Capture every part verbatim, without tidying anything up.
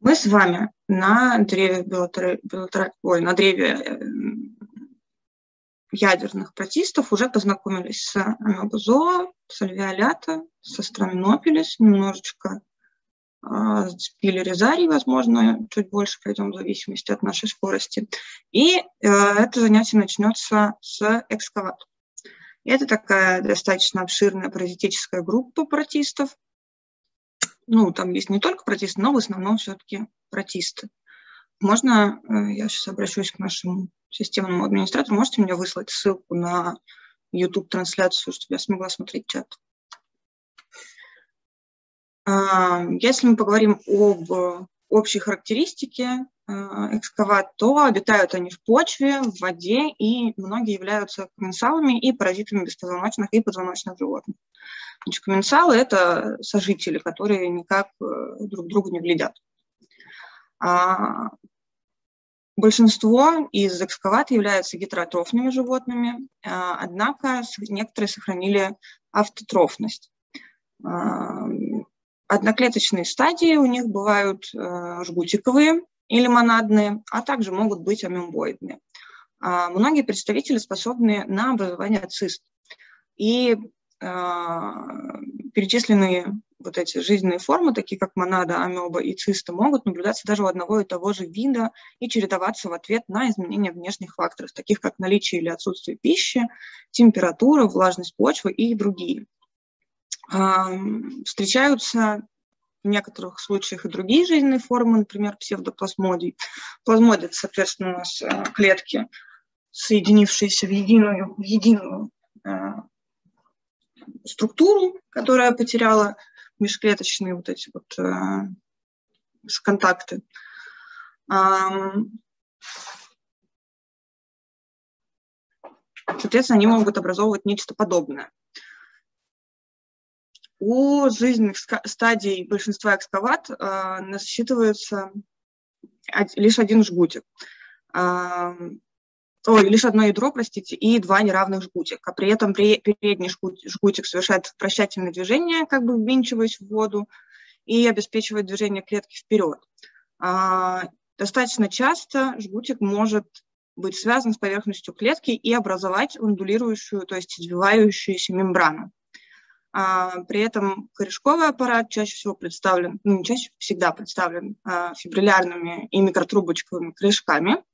Мы с вами на древе, билатер... Билатер... Ой, на древе ядерных протистов уже познакомились с амебозоа, с альвеолята, со строминопилис, немножечко э, с пилоризарий, возможно, чуть больше пойдем в зависимости от нашей скорости. И э, это занятие начнется с экскаватора. Это такая достаточно обширная паразитическая группа протистов. Ну, там есть не только протисты, но в основном все-таки протисты. Можно, я сейчас обращусь к нашему системному администратору, можете мне выслать ссылку на YouTube-трансляцию, чтобы я смогла смотреть чат. Если мы поговорим об общей характеристике экскават, то обитают они в почве, в воде, и многие являются комменсалами и паразитами беспозвоночных и позвоночных животных. Значит, комменсалы – это сожители, которые никак друг другу не глядят. А большинство из экскават являются гетеротрофными животными, а, однако некоторые сохранили автотрофность. А, одноклеточные стадии у них бывают а, жгутиковые или монадные, а также могут быть амебоидные. А, многие представители способны на образование цист. И а, перечисленные вот эти жизненные формы, такие как монада, амеба и циста, могут наблюдаться даже у одного и того же вида и чередоваться в ответ на изменения внешних факторов, таких как наличие или отсутствие пищи, температура, влажность почвы и другие. Встречаются в некоторых случаях и другие жизненные формы, например, псевдоплазмодий. Плазмодий – это, соответственно, у нас клетки, соединившиеся в единую, в единую структуру, которая потеряла межклеточные вот эти вот э, контакты. Соответственно, они могут образовывать нечто подобное. У жизненных стадий большинства экскават э, насчитывается лишь один жгутик. Э, Ой, лишь одно ядро, простите, и два неравных жгутика. При этом передний жгутик совершает вращательное движение, как бы ввинчиваясь в воду, и обеспечивает движение клетки вперед. Достаточно часто жгутик может быть связан с поверхностью клетки и образовать ундулирующую, то есть извивающуюся мембрану. При этом корешковый аппарат чаще всего представлен, ну, не чаще, всегда представлен фибриллярными и микротрубочковыми корешками.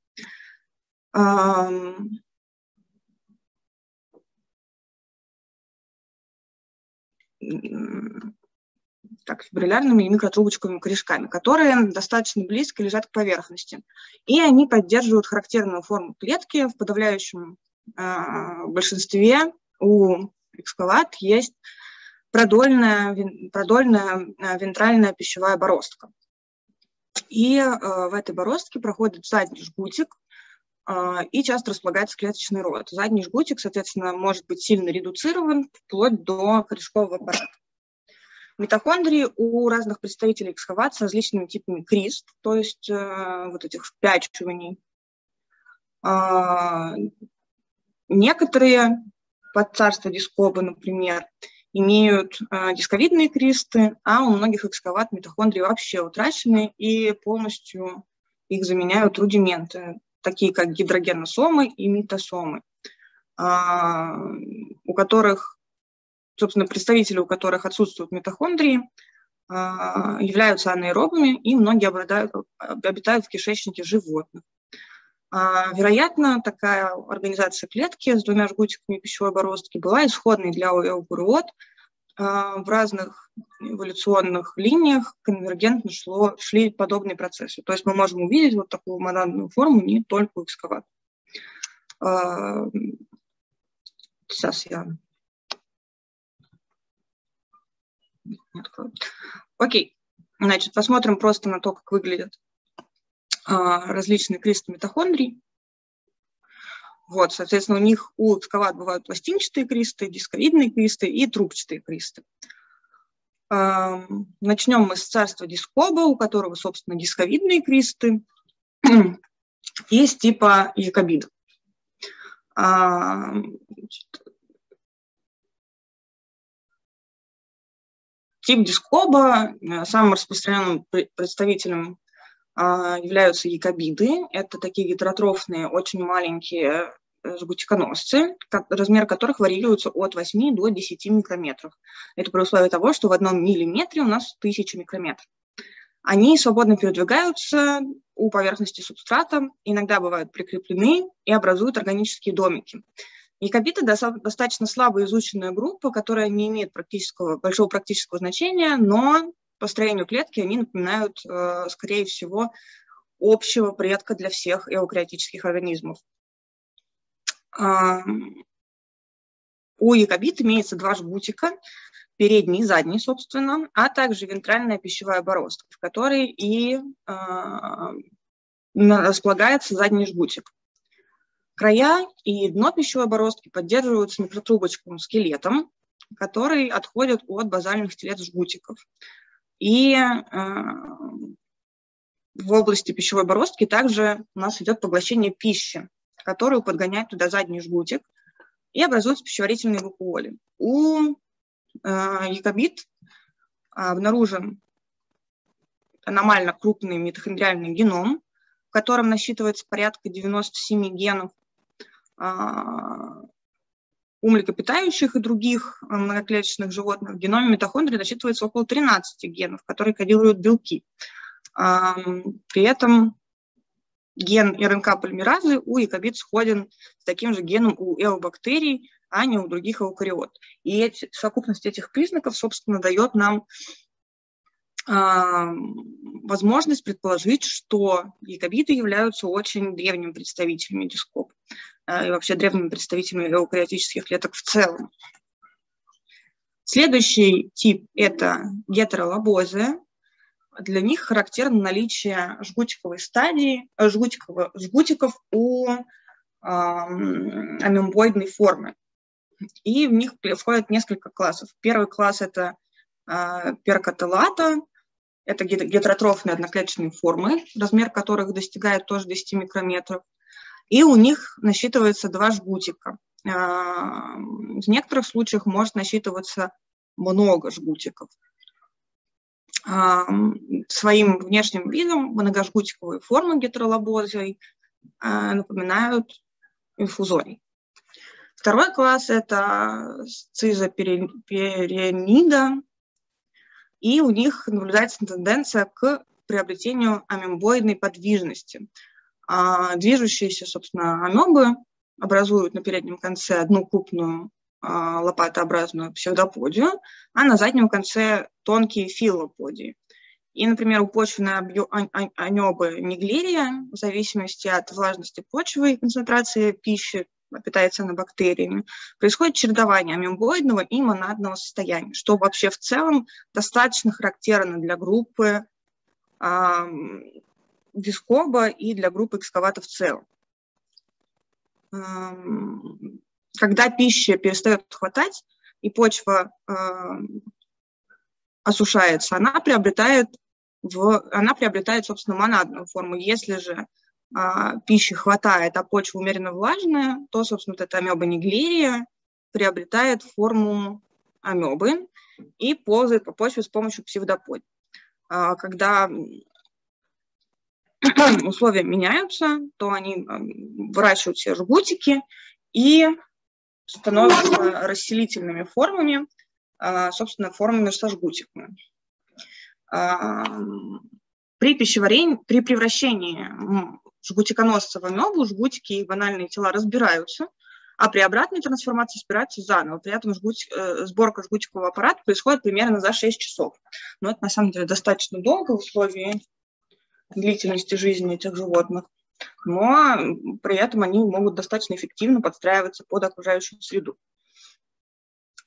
Так, фибриллярными и микротрубочковыми корешками, которые достаточно близко лежат к поверхности. И они поддерживают характерную форму клетки. В подавляющем э, большинстве у экскават есть продольная, продольная вентральная пищевая бороздка. И э, в этой бороздке проходит задний жгутик, и часто располагается клеточный род. Задний жгутик, соответственно, может быть сильно редуцирован вплоть до корешкового аппарата. Митохондрии у разных представителей экскават с различными типами крист, то есть э, вот этих впячиваний. Э, некоторые, под царство дискоба, например, имеют э, дисковидные кристы, а у многих экскават митохондрии вообще утрачены, и полностью их заменяют рудименты, такие как гидрогеносомы и митосомы, у которых, собственно, представители, у которых отсутствуют митохондрии, являются анаэробами, и многие обладают, обитают в кишечнике животных. Вероятно, такая организация клетки с двумя жгутиками пищевой бороздки была исходной для эубариот. В разных эволюционных линиях конвергентно шло, шли подобные процессы. То есть мы можем увидеть вот такую монадную форму не только у экскават. Сейчас я... Окей. Значит, посмотрим просто на то, как выглядят различные кристы митохондрий. Вот, соответственно, у них у экскават бывают пластинчатые кристы, дисковидные кристы и трубчатые кристы. Начнем мы с царства дискоба, у которого, собственно, дисковидные кристы есть типа якобида. Тип дискоба самым распространенным представителем являются якобиды. Это такие гетеротрофные, очень маленькие жгутиконосцы, размер которых варьируется от восьми до десяти микрометров. Это при условии того, что в одном миллиметре у нас тысяча микрометров. Они свободно передвигаются у поверхности субстрата, иногда бывают прикреплены и образуют органические домики. Якобиты достаточно слабо изученная группа, которая не имеет практического, большого практического значения, но по строению клетки они напоминают, скорее всего, общего предка для всех эукариотических организмов. У якобит имеется два жгутика, передний и задний, собственно, а также вентральная пищевая бороздка, в которой и э, располагается задний жгутик. Края и дно пищевой бороздки поддерживаются микротрубочковым скелетом, который отходит от базальных телец жгутиков. И э, в области пищевой бороздки также у нас идет поглощение пищи, которую подгоняет туда задний жгутик, и образуются пищеварительные vacuоли. У э, якобит обнаружен аномально крупный митохондриальный геном, в котором насчитывается порядка девяноста семи генов. Э, у млекопитающих и других многоклеточных животных в геноме митохондрии насчитывается около тринадцати генов, которые кодируют белки. Э, при этом ген РНК-полимеразы у якобит сходен с таким же геном у эубактерий, а не у других эукариот. И эти, совокупность этих признаков, собственно, дает нам э, возможность предположить, что якобиты являются очень древними представителями дископ э, и вообще древними представителями эукариотических клеток в целом. Следующий тип – это гетеролобозы. Для них характерно наличие жгутиковой стадии, жгутиков, жгутиков у э, амембоидной формы. И в них входят несколько классов. Первый класс – это э, перкотелата, это гетеротрофные одноклеточные формы, размер которых достигает тоже десяти микрометров. И у них насчитывается два жгутика. Э, в некоторых случаях может насчитываться много жгутиков. Своим внешним видом многожгутиковые формы гетеролобозой напоминают инфузорий. Второй класс – это сцизоперенида, и у них наблюдается тенденция к приобретению амебоидной подвижности. Движущиеся, собственно, амебы образуют на переднем конце одну крупную лопатообразную псевдоподию, а на заднем конце тонкие филоподии. И, например, у почвенной амебы неглерия в зависимости от влажности почвы и концентрации пищи, питается она бактериями, происходит чередование амебоидного и монадного состояния, что вообще в целом достаточно характерно для группы э, дискоба и для группы экскавата в целом. Когда пища перестает хватать и почва э, осушается, она приобретает, в, она приобретает, собственно, монадную форму. Если же э, пищи хватает, а почва умеренно влажная, то, собственно, вот эта амеба неглерия приобретает форму амебы и ползает по почве с помощью псевдоподий. Э, когда условия меняются, то они выращивают себе жгутики и становятся расселительными формами, собственно, формами со жгутиками. При пищеварении, при превращении жгутиконосца в амебу, жгутики и банальные тела разбираются, а при обратной трансформации собираются заново. При этом жгутик, сборка жгутикового аппарата происходит примерно за шесть часов. Но это, на самом деле, достаточно долго в условии длительности жизни этих животных. Но при этом они могут достаточно эффективно подстраиваться под окружающую среду.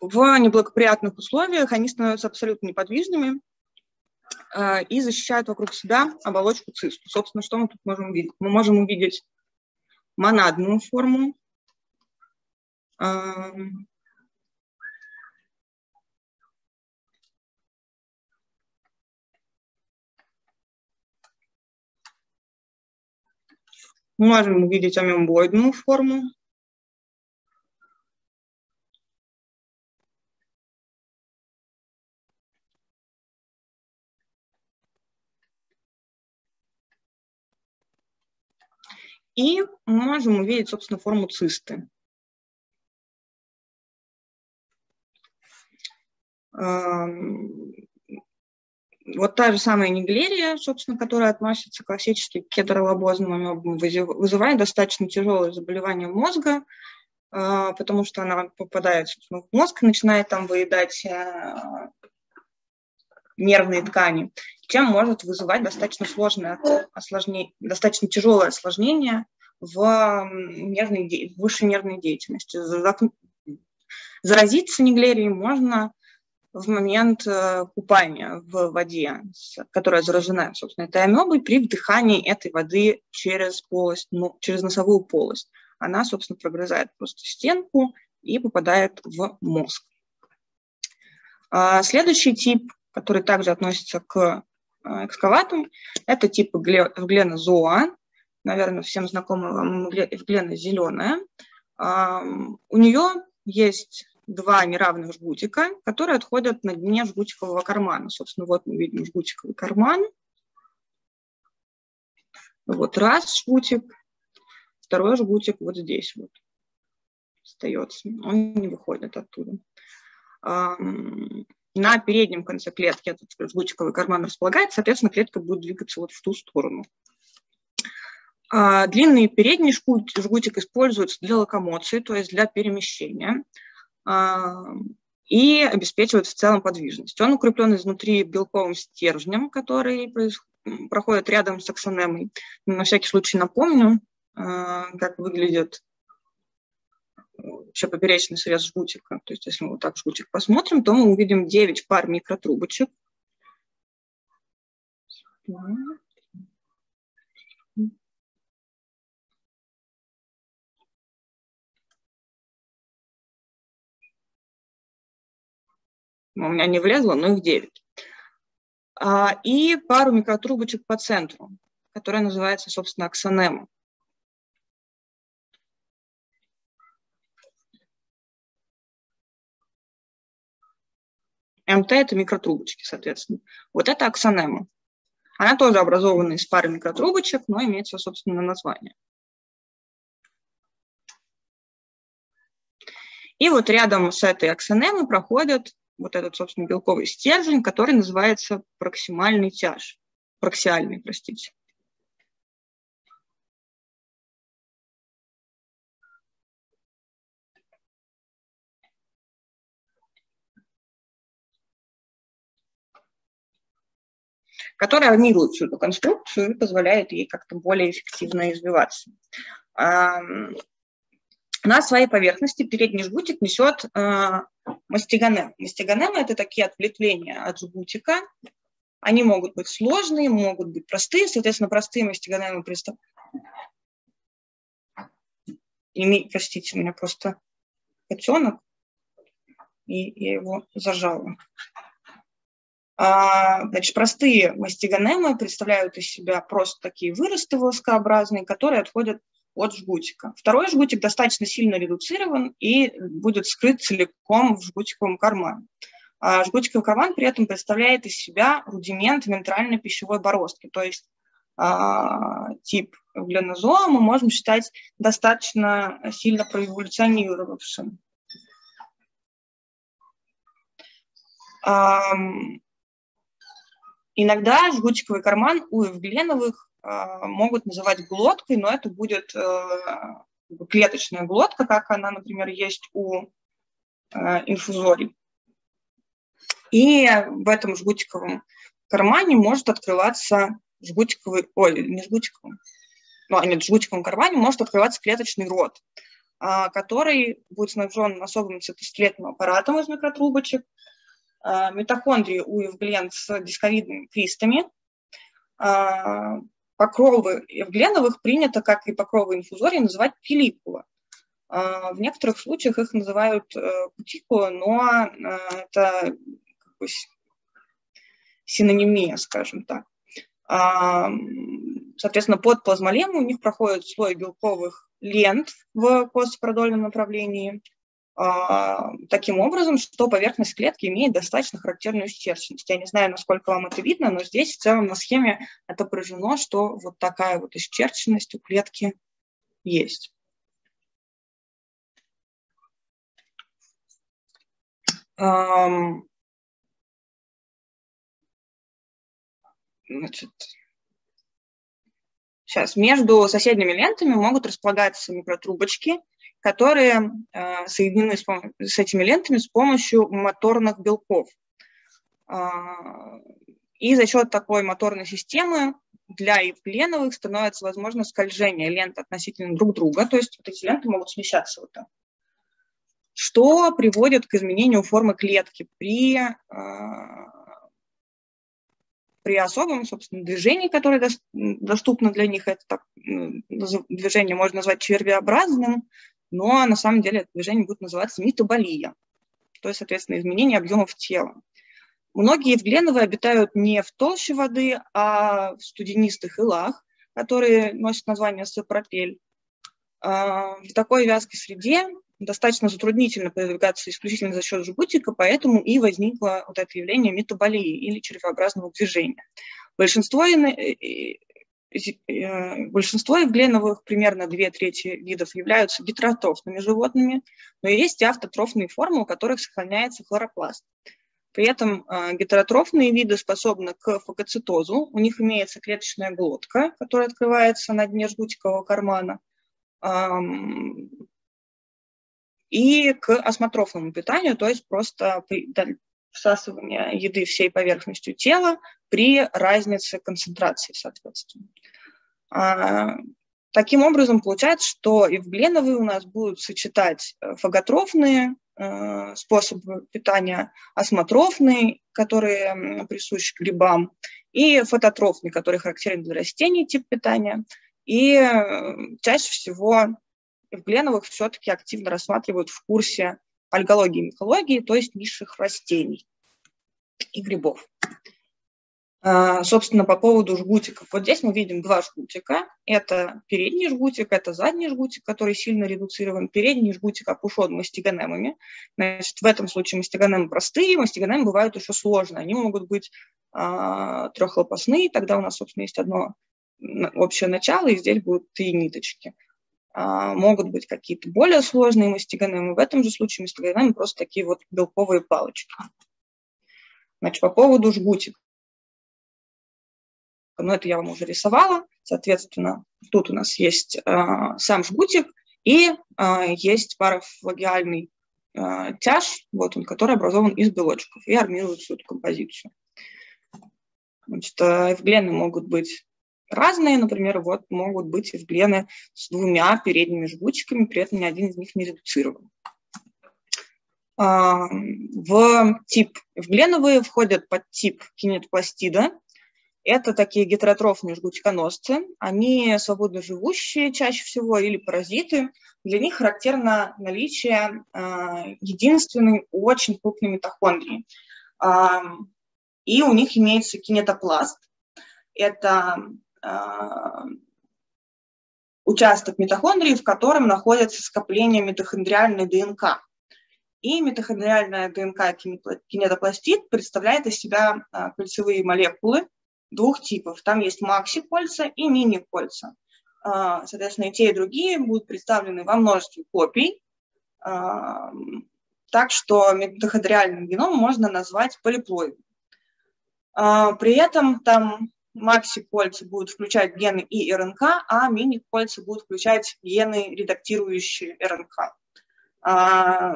В неблагоприятных условиях они становятся абсолютно неподвижными э, и защищают вокруг себя оболочку цисту. Собственно, что мы тут можем увидеть? Мы можем увидеть монадную форму, э, мы можем увидеть амебоидную форму. И можем увидеть, собственно, форму цисты. Вот та же самая неглерия, собственно, которая относится классически к кедролобозному миому, вызывает достаточно тяжелое заболевание мозга, потому что она попадает, собственно, в мозг и начинает там выедать нервные ткани, чем может вызывать достаточно сложное осложнение, достаточно тяжелое осложнение в нервной, в высшей нервной деятельности. Заразиться неглерией можно в момент купания в воде, которая заражена, собственно, этой амебой, при вдыхании этой воды через полость, ну, через носовую полость. Она, собственно, прогрызает просто стенку и попадает в мозг. Следующий тип, который также относится к экскаватам, это тип эвглена-зоа. Наверное, всем знакома вам эвглена-зеленая. У нее есть два неравных жгутика, которые отходят на дне жгутикового кармана. Собственно, вот мы видим жгутиковый карман. Вот раз жгутик, второй жгутик вот здесь вот остается. Он не выходит оттуда. На переднем конце клетки этот жгутиковый карман располагается, соответственно, клетка будет двигаться вот в ту сторону. Длинный передний жгутик используется для локомоции, то есть для перемещения, и обеспечивает в целом подвижность. Он укреплен изнутри белковым стержнем, который проходит рядом с аксонемой. На всякий случай напомню, как выглядит вообще поперечный срез жгутика. То есть если мы вот так жгутик посмотрим, то мы увидим девять пар микротрубочек. У меня не влезло, но их девять. И пару микротрубочек по центру, которая называется, собственно, аксонема. МТ – это микротрубочки, соответственно. Вот это аксонема. Она тоже образована из пары микротрубочек, но имеет свое собственное название. И вот рядом с этой аксонемой проходят вот этот, собственно, белковый стержень, который называется проксимальный тяж. Проксиальный, простите. Который армирует всю эту конструкцию и позволяет ей как-то более эффективно извиваться. На своей поверхности передний жгутик несет э, мастигонем. Мастигонемы – это такие ответвления от жгутика. Они могут быть сложные, могут быть простые. Соответственно, простые мастигонемы представляют. Простите, у меня просто котенок, и я его зажала. А, значит, простые мастигонемы представляют из себя просто такие выросты волоскообразные, которые отходят от жгутика. Второй жгутик достаточно сильно редуцирован и будет скрыт целиком в жгутиковом кармане. А жгутиковый карман при этом представляет из себя рудимент вентральной пищевой бороздки, то есть а, тип эвгленозоа мы можем считать достаточно сильно проэволюционировавшим. А, иногда жгутиковый карман у эвгленовых могут называть глоткой, но это будет клеточная глотка, как она, например, есть у инфузорий. И в этом жгутиковом кармане может открываться жгутиковый, ой, не жгутиковым, ну, нет, в жгутиковом кармане может открываться клеточный рот, который будет снабжен особым цитоскелетным аппаратом из микротрубочек, митохондрии у эвглен с дисковидными кристами. Покровы эвгленовых принято, как и покровы инфузории, называть пелликула. В некоторых случаях их называют кутикула, но это как бы синонимия, скажем так. Соответственно, под плазмолему у них проходит слой белковых лент в костопродольном направлении, таким образом, что поверхность клетки имеет достаточно характерную исчерченность. Я не знаю, насколько вам это видно, но здесь в целом на схеме отображено, что вот такая вот исчерченность у клетки есть. Значит, сейчас между соседними лентами могут располагаться микротрубочки, которые э, соединены с, с этими лентами с помощью моторных белков. Э, и за счет такой моторной системы для ивленовых становится возможно скольжение лент относительно друг друга, то есть вот эти ленты могут смещаться вот так, что приводит к изменению формы клетки при, э, при особом, собственно, движении, которое до, доступно для них. Это так, движение можно назвать червеобразным, но на самом деле это движение будет называться метаболия, то есть, соответственно, изменение объемов тела. Многие ивленовые обитают не в толще воды, а в студенистых илах, которые носят название сапропель. В такой вязкой среде достаточно затруднительно передвигаться исключительно за счет жгутика, поэтому и возникло вот это явление метаболии или червеобразного движения. Большинство Большинство ивленовых, примерно две трети видов, являются гетеротрофными животными, но есть и автотрофные формы, у которых сохраняется хлоропласт. При этом гетеротрофные виды способны к фагоцитозу, у них имеется клеточная глотка, которая открывается на дне жгутикового кармана, и к осмотрофному питанию, то есть просто всасывание еды всей поверхностью тела при разнице концентрации, соответственно. А, таким образом, получается, что ивленовые у нас будут сочетать фаготрофные э, способы питания, осмотрофные, которые присущи грибам, и фототрофные, которые характерны для растений, тип питания. И чаще всего ивленовых все-таки активно рассматривают в курсе альгологии и микологии, то есть низших растений и грибов. А, собственно, по поводу жгутиков. Вот здесь мы видим два жгутика. Это передний жгутик, это задний жгутик, который сильно редуцирован. Передний жгутик опушен мастигонемами. Значит, в этом случае мастигонемы простые, мастигонемы бывают еще сложные. Они могут быть а, трехлопастные, тогда у нас, собственно, есть одно общее начало, и здесь будут три ниточки. Могут быть какие-то более сложные мастигонемы. В этом же случае мастигонемы просто такие вот белковые палочки. Значит, по поводу жгутика. Ну, это я вам уже рисовала. Соответственно, тут у нас есть э, сам жгутик и э, есть парафлагиальный э, тяж, вот он, который образован из белочков и армирует всю эту композицию. Значит, э, ивлены могут быть разные, например, вот могут быть ивлены с двумя передними жгутиками, при этом ни один из них не редуцирован. В тип ивленовые входят под тип кинетопластида. Это такие гетеротрофные жгутиконосцы. Они свободно живущие чаще всего или паразиты. Для них характерно наличие единственной очень крупной митохондрии. И у них имеется кинетопласт. Это участок митохондрии, в котором находится скопление митохондриальной ДНК. И митохондриальная ДНК кинетопластид представляет из себя кольцевые молекулы двух типов. Там есть макси-кольца и мини-кольца. Соответственно, и те, и другие будут представлены во множестве копий. Так что митохондриальный геном можно назвать полиплоидом. При этом там макси-кольца будут включать гены и РНК, а мини-кольца будут включать гены, редактирующие РНК. А,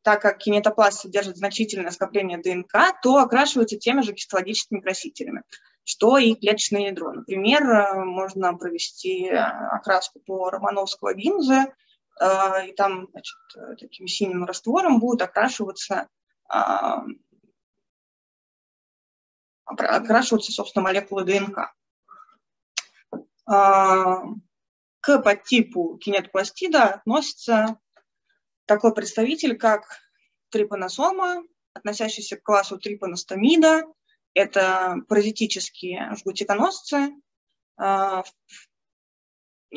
так как кинетопласт содержит значительное скопление ДНК, то окрашиваются теми же гистологическими красителями, что и клеточное ядро. Например, можно провести окраску по Романовского-Гинзе, а, и там, значит, таким синим раствором будут окрашиваться а, окрашиваются, собственно, молекулы ДНК. К подтипу кинетопластида относится такой представитель, как трипаносома, относящийся к классу трипаностомида. Это паразитические жгутиконосцы,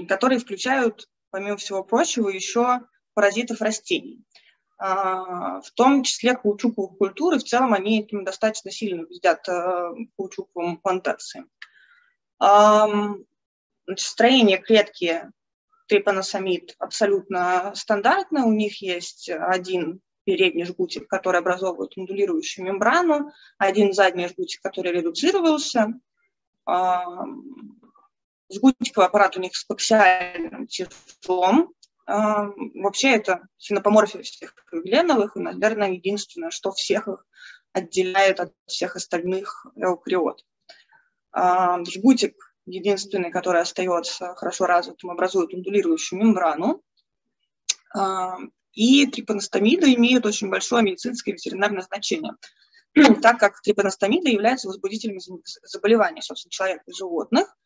которые включают, помимо всего прочего, еще паразитов растений, в том числе каучуковых культур, и в целом они этим достаточно сильно вредят каучуковым плантациям. Строение клетки трепаносомид абсолютно стандартно. У них есть один передний жгутик, который образовывает индулирующую мембрану, один задний жгутик, который редуцировался. Жгутиковый аппарат у них с коаксиальным числом. Вообще это фенопоморфия всех гленовых, и, наверное, единственное, что всех их отделяет от всех остальных эукариот. Жгутик единственный, который остается хорошо развитым, образует ундулирующую мембрану. И трипаностомиды имеют очень большое медицинское и ветеринарное значение, так как трипаностомиды являются возбудителями заболеваний, собственно, человека и животных.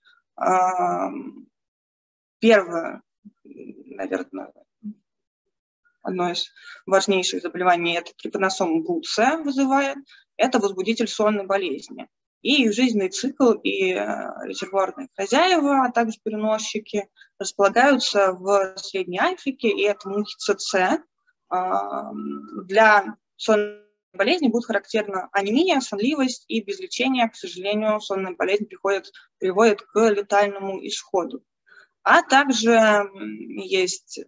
Первое, наверное, одно из важнейших заболеваний – это трипаносом бруция вызывает. Это возбудитель сонной болезни. И жизненный цикл, и резервуарные хозяева, а также переносчики располагаются в Средней Африке, и это мухи ЦЦ. Для сонной болезни будет характерна анемия, сонливость, и без лечения, к сожалению, сонная болезнь приходит, приводит к летальному исходу. А также есть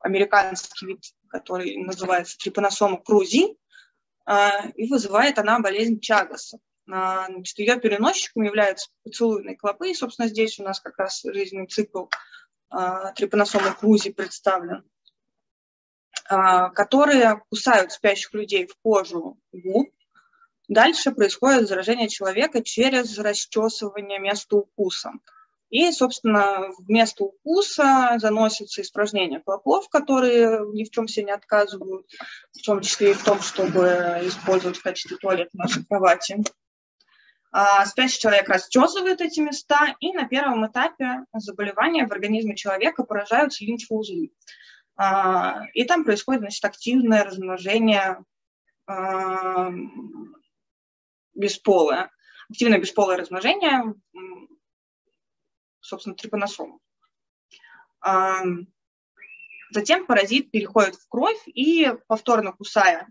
американский вид, который называется трипаносома крузи, и вызывает она болезнь Чагаса. Значит, ее переносчиком являются поцелуйные клопы, и, собственно, здесь у нас как раз жизненный цикл а, трипаносома крузи представлен, а, которые кусают спящих людей в кожу губ. Дальше происходит заражение человека через расчесывание места укуса. И, собственно, вместо укуса заносятся испражнения клопов, которые ни в чем себе не отказывают, в том числе и в том, чтобы использовать в качестве туалета нашей кровати. Спящий человек расчесывает эти места, и на первом этапе заболевания в организме человека поражаются лимфоузлы. И там происходит, значит, активное размножение бесполое. Активное бесполое размножение, собственно, трипаносом. Затем паразит переходит в кровь и, повторно кусая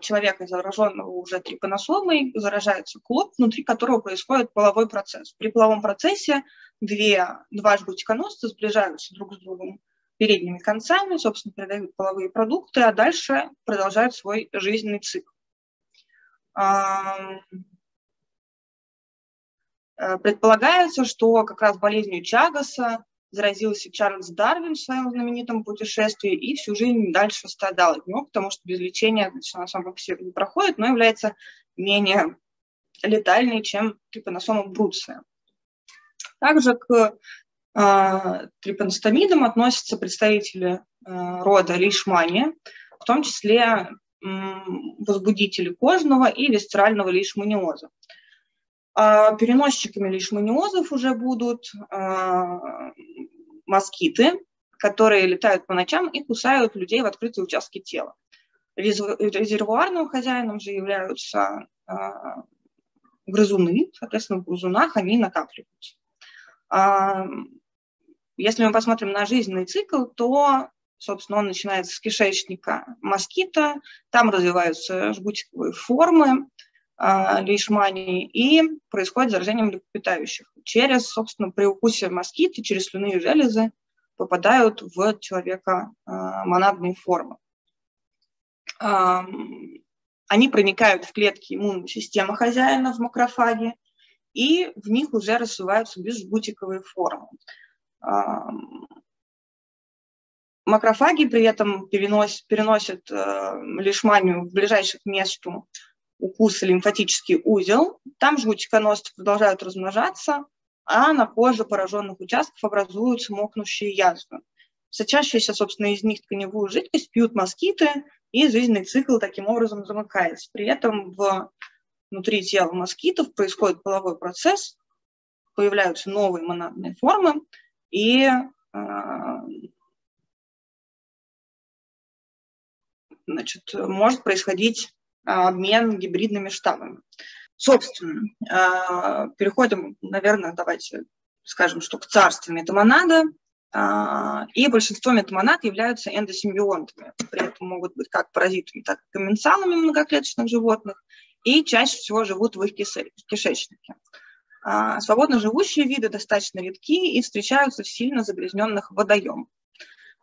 человека, зараженного уже трипаносомой, заражается клоп, внутри которого происходит половой процесс. При половом процессе две, два жгутиконосца сближаются друг с другом передними концами, собственно, передают половые продукты, а дальше продолжают свой жизненный цикл. Предполагается, что как раз болезнью Чагаса заразился Чарльз Дарвин в своем знаменитом путешествии и всю жизнь дальше страдал от него, потому что без лечения, значит, она сама по себе не проходит, но является менее летальной, чем трипаносома бруция. Также к э, трипаностомидам относятся представители э, рода лейшмания, в том числе э, возбудители кожного и висцерального лейшманиоза. Переносчиками лейшманиозов уже будут э, москиты, которые летают по ночам и кусают людей в открытые участки тела. Резервуарным хозяином же являются э, грызуны, соответственно, в грызунах они накапливаются. Э, если мы посмотрим на жизненный цикл, то, собственно, он начинается с кишечника москита, там развиваются жгутиковые формы лейшмании, и происходит заражение млекопитающих. Через, собственно, при укусе москита, через слюнные железы попадают в человека монадные формы. Они проникают в клетки иммунной системы хозяина в макрофаге, и в них уже рассываются безжгутиковые формы. Макрофаги при этом переносят, переносят лейшманию в ближайшее к месту укуса лимфатический узел, там жгутиконосцы продолжают размножаться, а на коже пораженных участков образуются мокнущие язвы. Сочащуюся, собственно, из них тканевую жидкость пьют москиты, и жизненный цикл таким образом замыкается. При этом внутри тела москитов происходит половой процесс, появляются новые монадные формы, и э, значит, может происходить обмен гибридными штаммами. Собственно, переходим, наверное, давайте скажем, что к царству метамонада. И большинство метамонад являются эндосимбионтами. При этом могут быть как паразитами, так и комменсалами многоклеточных животных. И чаще всего живут в их кишечнике. Свободно живущие виды достаточно редки и встречаются в сильно загрязненных водоемах.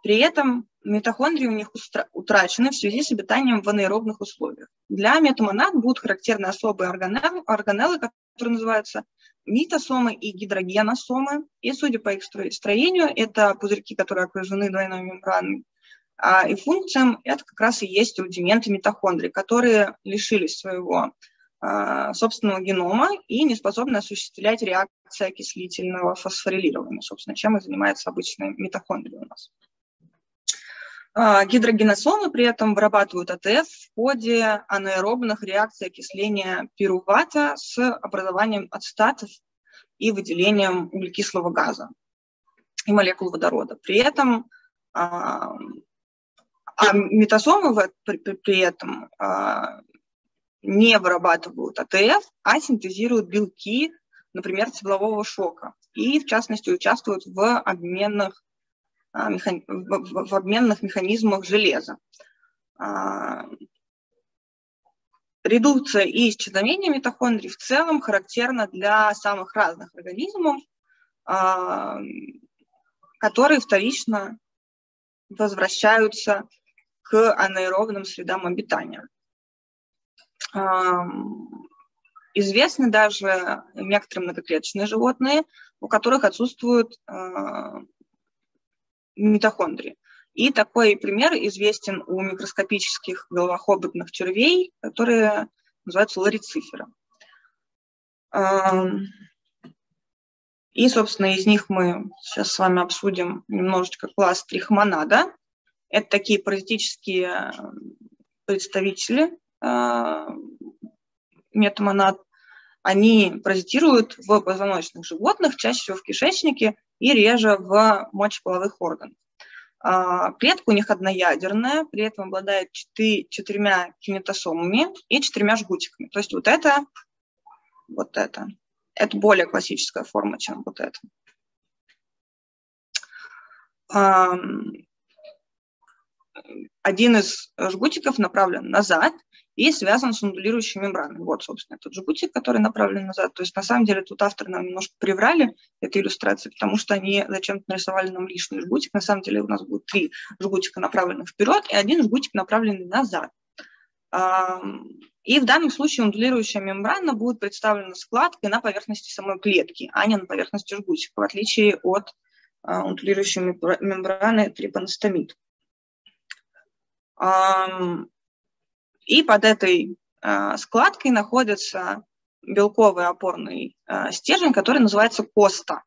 При этом митохондрии у них утрачены в связи с обитанием в анаэробных условиях. Для метамонад будут характерны особые органеллы, органеллы, которые называются митосомы и гидрогеносомы. И судя по их строению, это пузырьки, которые окружены двойной мембраной. А, и функциям это как раз и есть рудименты митохондрий, которые лишились своего а, собственного генома и не способны осуществлять реакции окислительного фосфорилирования, собственно, чем и занимается обычная митохондрия у нас. Гидрогеносомы при этом вырабатывают АТФ в ходе анаэробных реакций окисления пирувата с образованием ацетатов и выделением углекислого газа и молекул водорода. При этом а, а митосомы при, при, при этом а, не вырабатывают АТФ, а синтезируют белки, например, теплового шока, и в частности участвуют в обменных в обменных механизмах железа. Редукция и исчезновение митохондрий в целом характерна для самых разных организмов, которые вторично возвращаются к анаэробным средам обитания. Известны даже некоторые многоклеточные животные, у которых отсутствуют митохондрии. И такой пример известен у микроскопических головохоботных червей, которые называются лорициферы. И, собственно, из них мы сейчас с вами обсудим немножечко класс трихомонада. Это такие паразитические представители метамонад. Они паразитируют в позвоночных животных, чаще всего в кишечнике и реже в мочеполовых органах. Клетка у них одноядерная, при этом обладает четырьмя кинетосомами и четырьмя жгутиками. То есть вот это, вот это. Это более классическая форма, чем вот это. Один из жгутиков направлен назад и связан с ондулирующей мембраной. Вот, собственно, этот жгутик, который направлен назад. То есть, на самом деле, тут авторы нам немножко приврали эту иллюстрацию, потому что они зачем-то нарисовали нам лишний жгутик. На самом деле, у нас будет три жгутика, направленных вперед, и один жгутик, направленный назад. И в данном случае ондулирующая мембрана будет представлена складкой на поверхности самой клетки, а не на поверхности жгутика, в отличие от ондулирующей мембраны трипанстомид. И под этой э, складкой находится белковый опорный э, стержень, который называется коста.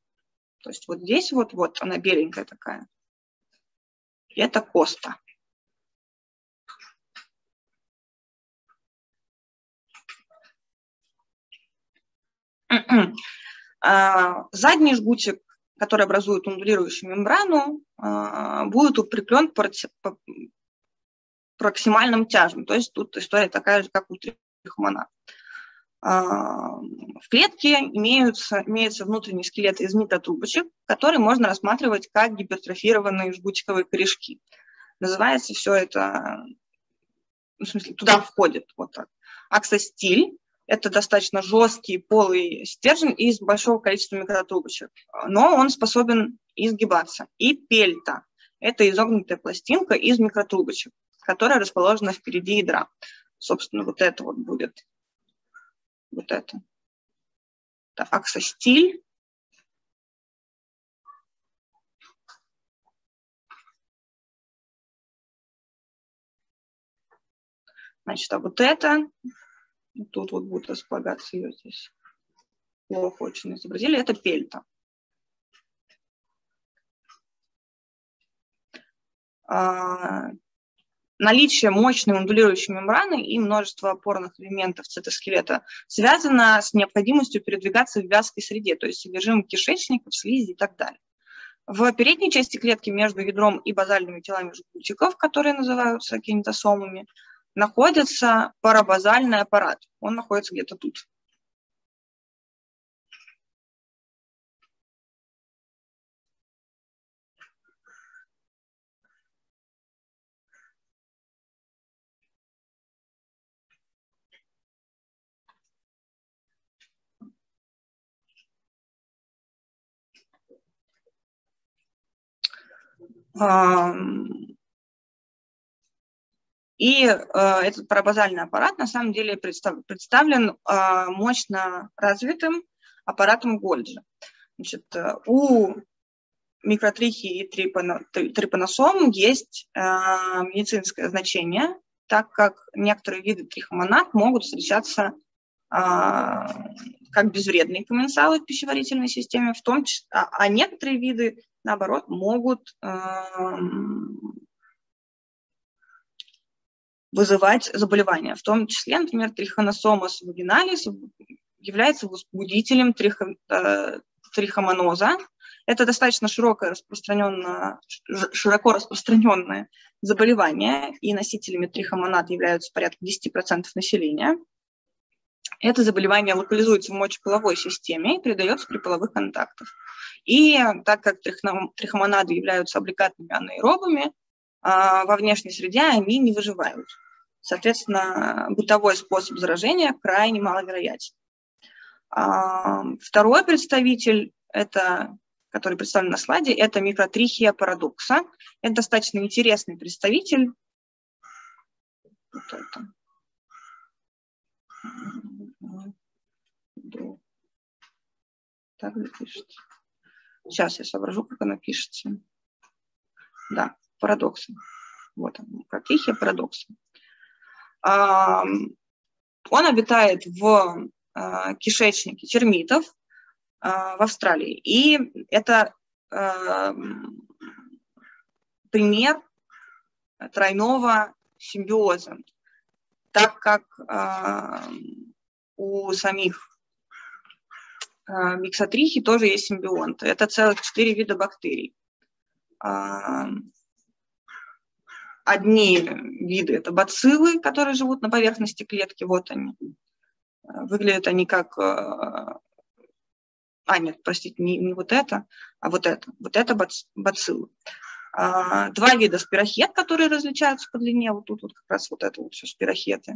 То есть вот здесь вот, вот она беленькая такая. Это коста. а, задний жгутик, который образует ундулирующую мембрану, э, будет укреплен против... проксимальным тяжем. То есть тут история такая же, как у трихомонад. В клетке имеются, имеются внутренние скелеты из митотрубочек, которые можно рассматривать как гипертрофированные жгутиковые корешки. Называется все это, в смысле, туда входит вот так. Аксостиль – это достаточно жесткий полый стержень из большого количества микротрубочек, но он способен изгибаться. И пельта – это изогнутая пластинка из микротрубочек, которая расположена впереди ядра. Собственно, вот это вот будет. Вот это. Это аксостиль. Значит, а вот это. Тут вот будет располагаться ее здесь. Плохо очень изобразили. Это пельта. А... Наличие мощной ундулирующей мембраны и множество опорных элементов цитоскелета связано с необходимостью передвигаться в вязкой среде, то есть содержимым кишечника, слизи и так далее. В передней части клетки между ядром и базальными телами жгутиков, которые называются кинетосомами, находится парабазальный аппарат. Он находится где-то тут. И этот парабазальный аппарат на самом деле представлен мощно развитым аппаратом Гольджи. Значит, у микротрихии и трипаносом есть медицинское значение, так как некоторые виды трихомонад могут встречаться как безвредные комменсалы в пищеварительной системе, в том числе, а некоторые виды, наоборот, могут вызывать заболевания. В том числе, например, трихоносомос вагиналис является возбудителем трих... трихомоноза. Это достаточно широко распространенное, широко распространенное заболевание, и носителями трихомонад являются порядка десяти процентов населения. Это заболевание локализуется в мочеполовой системе и передается при половых контактах. И так как трихомонады являются обликатными анаэробами, во внешней среде они не выживают. Соответственно, бытовой способ заражения крайне маловероятен. Второй представитель, это, который представлен на слайде, это микротрихия парадокса. Это достаточно интересный представитель. Вот это. Так пишется. Сейчас я соображу, как она пишется. Да, парадоксы. Вот он, микротрихия парадокса. Он обитает в кишечнике термитов в Австралии. И это пример тройного симбиоза, так как у самих миксотрихий тоже есть симбионты. Это целых четыре вида бактерий. Одни виды – это бациллы, которые живут на поверхности клетки. Вот они. Выглядят они как... А, нет, простите, не, не вот это, а вот это. Вот это бациллы. Два вида спирохет, которые различаются по длине. Вот тут вот как раз вот это вот все спирохеты.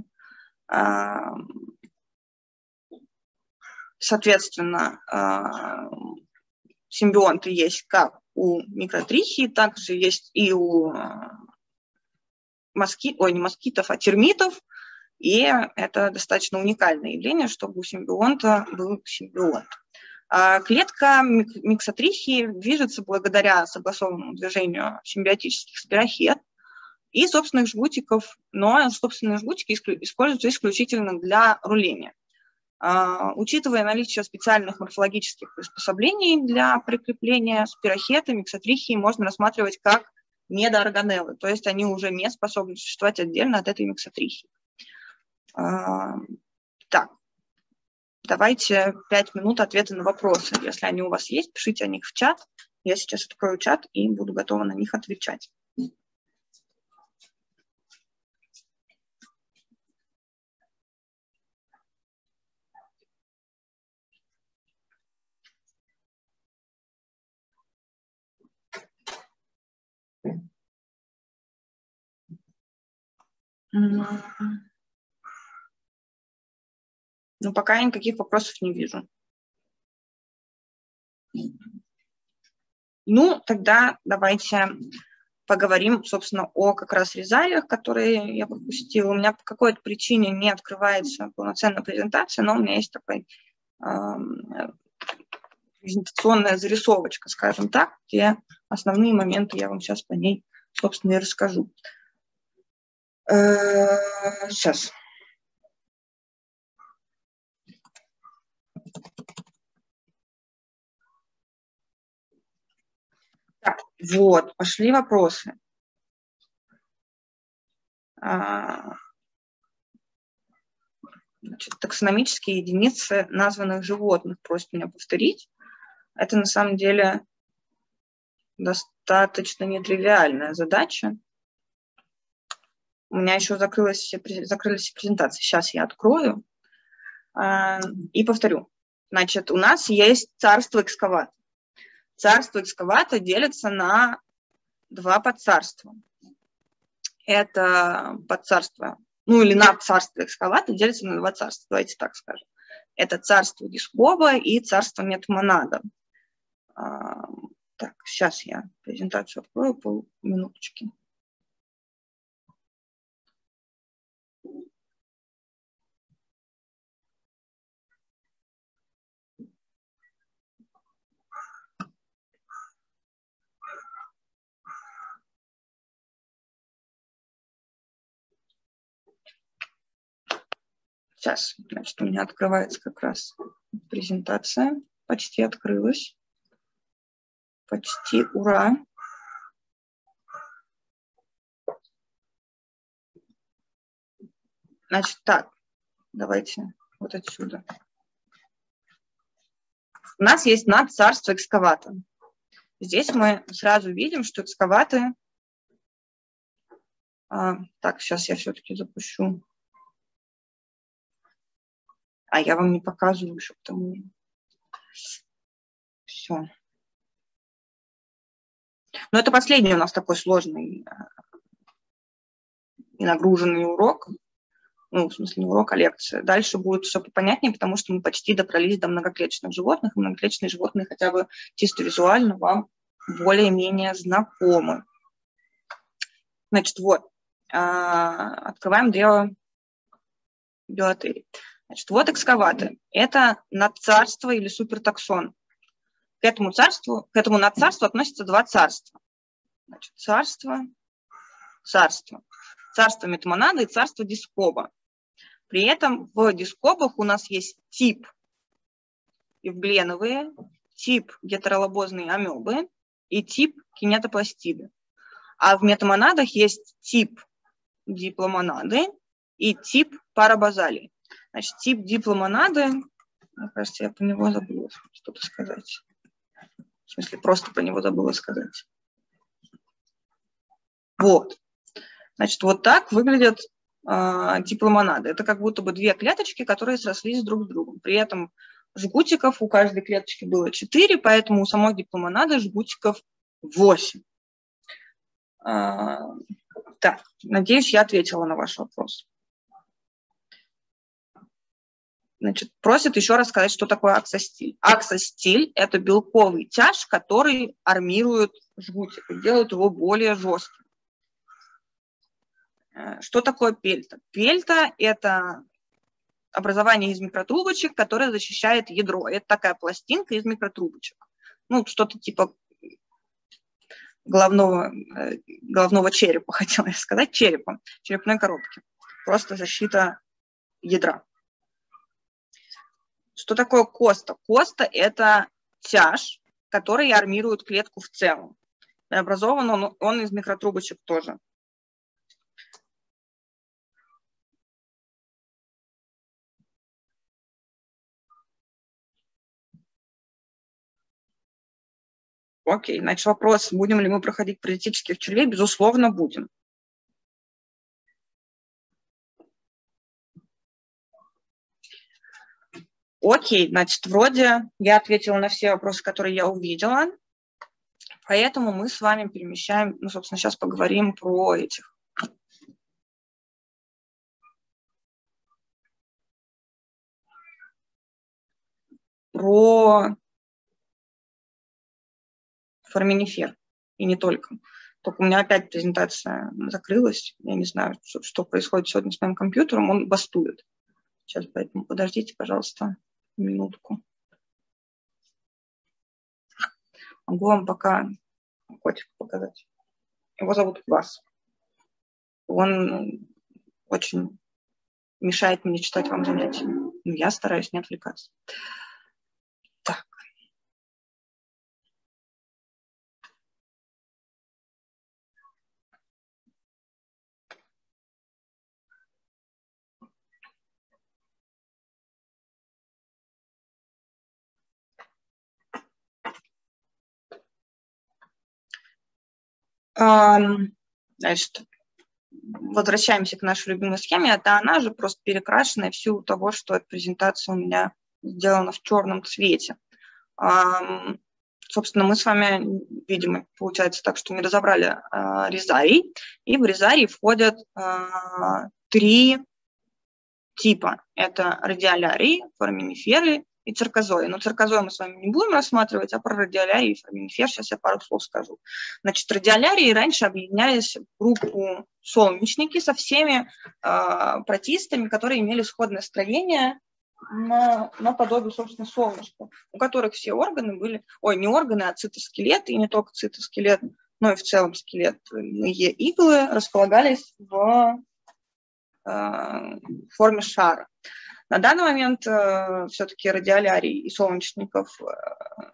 Соответственно, симбионты есть как у микротрихии, также есть и у моски... Ой, не москитов, а термитов. И это достаточно уникальное явление, чтобы у симбионта был симбионт. Клетка миксотрихии движется благодаря согласованному движению симбиотических спирохет и собственных жгутиков, но собственные жгутики используются исключительно для руления. Учитывая наличие специальных морфологических приспособлений для прикрепления спирохеты, миксотрихии можно рассматривать как недоорганеллы, то есть они уже не способны существовать отдельно от этой миксотрихии. Так, давайте пять минут ответы на вопросы. Если они у вас есть, пишите о них в чат. Я сейчас открою чат и буду готова на них отвечать. Ну, пока я никаких вопросов не вижу. Ну, тогда давайте поговорим, собственно, о как раз резалиях, которые я пропустила. У меня по какой-то причине не открывается полноценная презентация, но у меня есть такая э, презентационная зарисовочка, скажем так, где основные моменты я вам сейчас по ней, собственно, и расскажу. Сейчас. Так, вот, пошли вопросы. Значит, таксономические единицы названных животных просят меня повторить. Это на самом деле достаточно нетривиальная задача. У меня еще закрылась, закрылись презентации. Сейчас я открою э, и повторю. Значит, у нас есть царство экскавата. Царство экскавата делится на два подцарства. Это подцарство, ну или надцарство экскавата делится на два царства, давайте так скажем. Это царство дискоба и царство метамонада. Э, Так, сейчас я презентацию открою, полминуточки. Сейчас, значит, у меня открывается как раз презентация. Почти открылась. Почти, ура. Значит, так, давайте вот отсюда. У нас есть надцарство экскавата. Здесь мы сразу видим, что экскаваты... А, так, сейчас я все-таки запущу. А я вам не показываю еще, потому что все. Но это последний у нас такой сложный и нагруженный урок. Ну, в смысле, не урок, а лекция. Дальше будет все понятнее, потому что мы почти добрались до многоклеточных животных. И многоклеточные животные хотя бы чисто визуально вам более-менее знакомы. Значит, вот. Открываем древо биотерии. Значит, вот экскаваты. Это надцарство или супертаксон. К этому царству, к этому надцарству относятся два царства. Значит, царство, царство. Царство Метамонада и царство Дискоба. При этом в Дискобах у нас есть тип евгленовые, тип гетеролобозные амебы и тип кинетопластиды. А в метамонадах есть тип дипломонады и тип парабазалии. Значит, тип дипломонады, мне кажется, я про него забыла что-то сказать. В смысле, просто про него забыла сказать. Вот. Значит, вот так выглядят э, дипломонады. Это как будто бы две клеточки, которые срослись друг с другом. При этом жгутиков у каждой клеточки было четыре, поэтому у самой дипломонады жгутиков восемь. Э, так, надеюсь, я ответила на ваш вопрос. Значит, просят еще раз сказать, что такое аксостиль. Аксостиль – это белковый тяж, который армирует жгутик и делает его более жестким. Что такое пельта? Пельта – это образование из микротрубочек, которое защищает ядро. Это такая пластинка из микротрубочек. Ну, что-то типа головного, головного черепа, хотела я сказать, черепа, черепной коробки. Просто защита ядра. Что такое коста? Коста – это тяж, который армирует клетку в целом. И образован он, он из микротрубочек тоже. Окей, значит, вопрос, будем ли мы проходить паразитических червей? Безусловно, будем. Окей, значит, вроде я ответила на все вопросы, которые я увидела, поэтому мы с вами перемещаем, ну, собственно, сейчас поговорим про этих. Про фораминифер, и не только. Только у меня опять презентация закрылась, я не знаю, что происходит сегодня с моим компьютером, он бастует. Сейчас, поэтому подождите, пожалуйста. Минутку. Могу вам пока котика показать. Его зовут Квас. Он очень мешает мне читать вам занятия. Но я стараюсь не отвлекаться. Так. Значит, возвращаемся к нашей любимой схеме. Это она же, просто перекрашенная в силу того, что эта презентация у меня сделана в черном цвете. Собственно, мы с вами, видимо, получается так, что не разобрали ризарий. И в ризарий входят три типа. Это радиолярии, фораминиферы и циркозои. Но циркозои мы с вами не будем рассматривать, а про радиолярии и фораминифер сейчас я пару слов скажу. Значит, радиолярии раньше объединялись в группу солнечники со всеми э, протеистами, которые имели сходное строение на, наподобие, собственно, солнышка, у которых все органы были, ой, не органы, а цитоскелет, и не только цитоскелет, но и в целом скелетные иглы располагались в форме шара. На данный момент э, все-таки радиолярий и солнечников, э,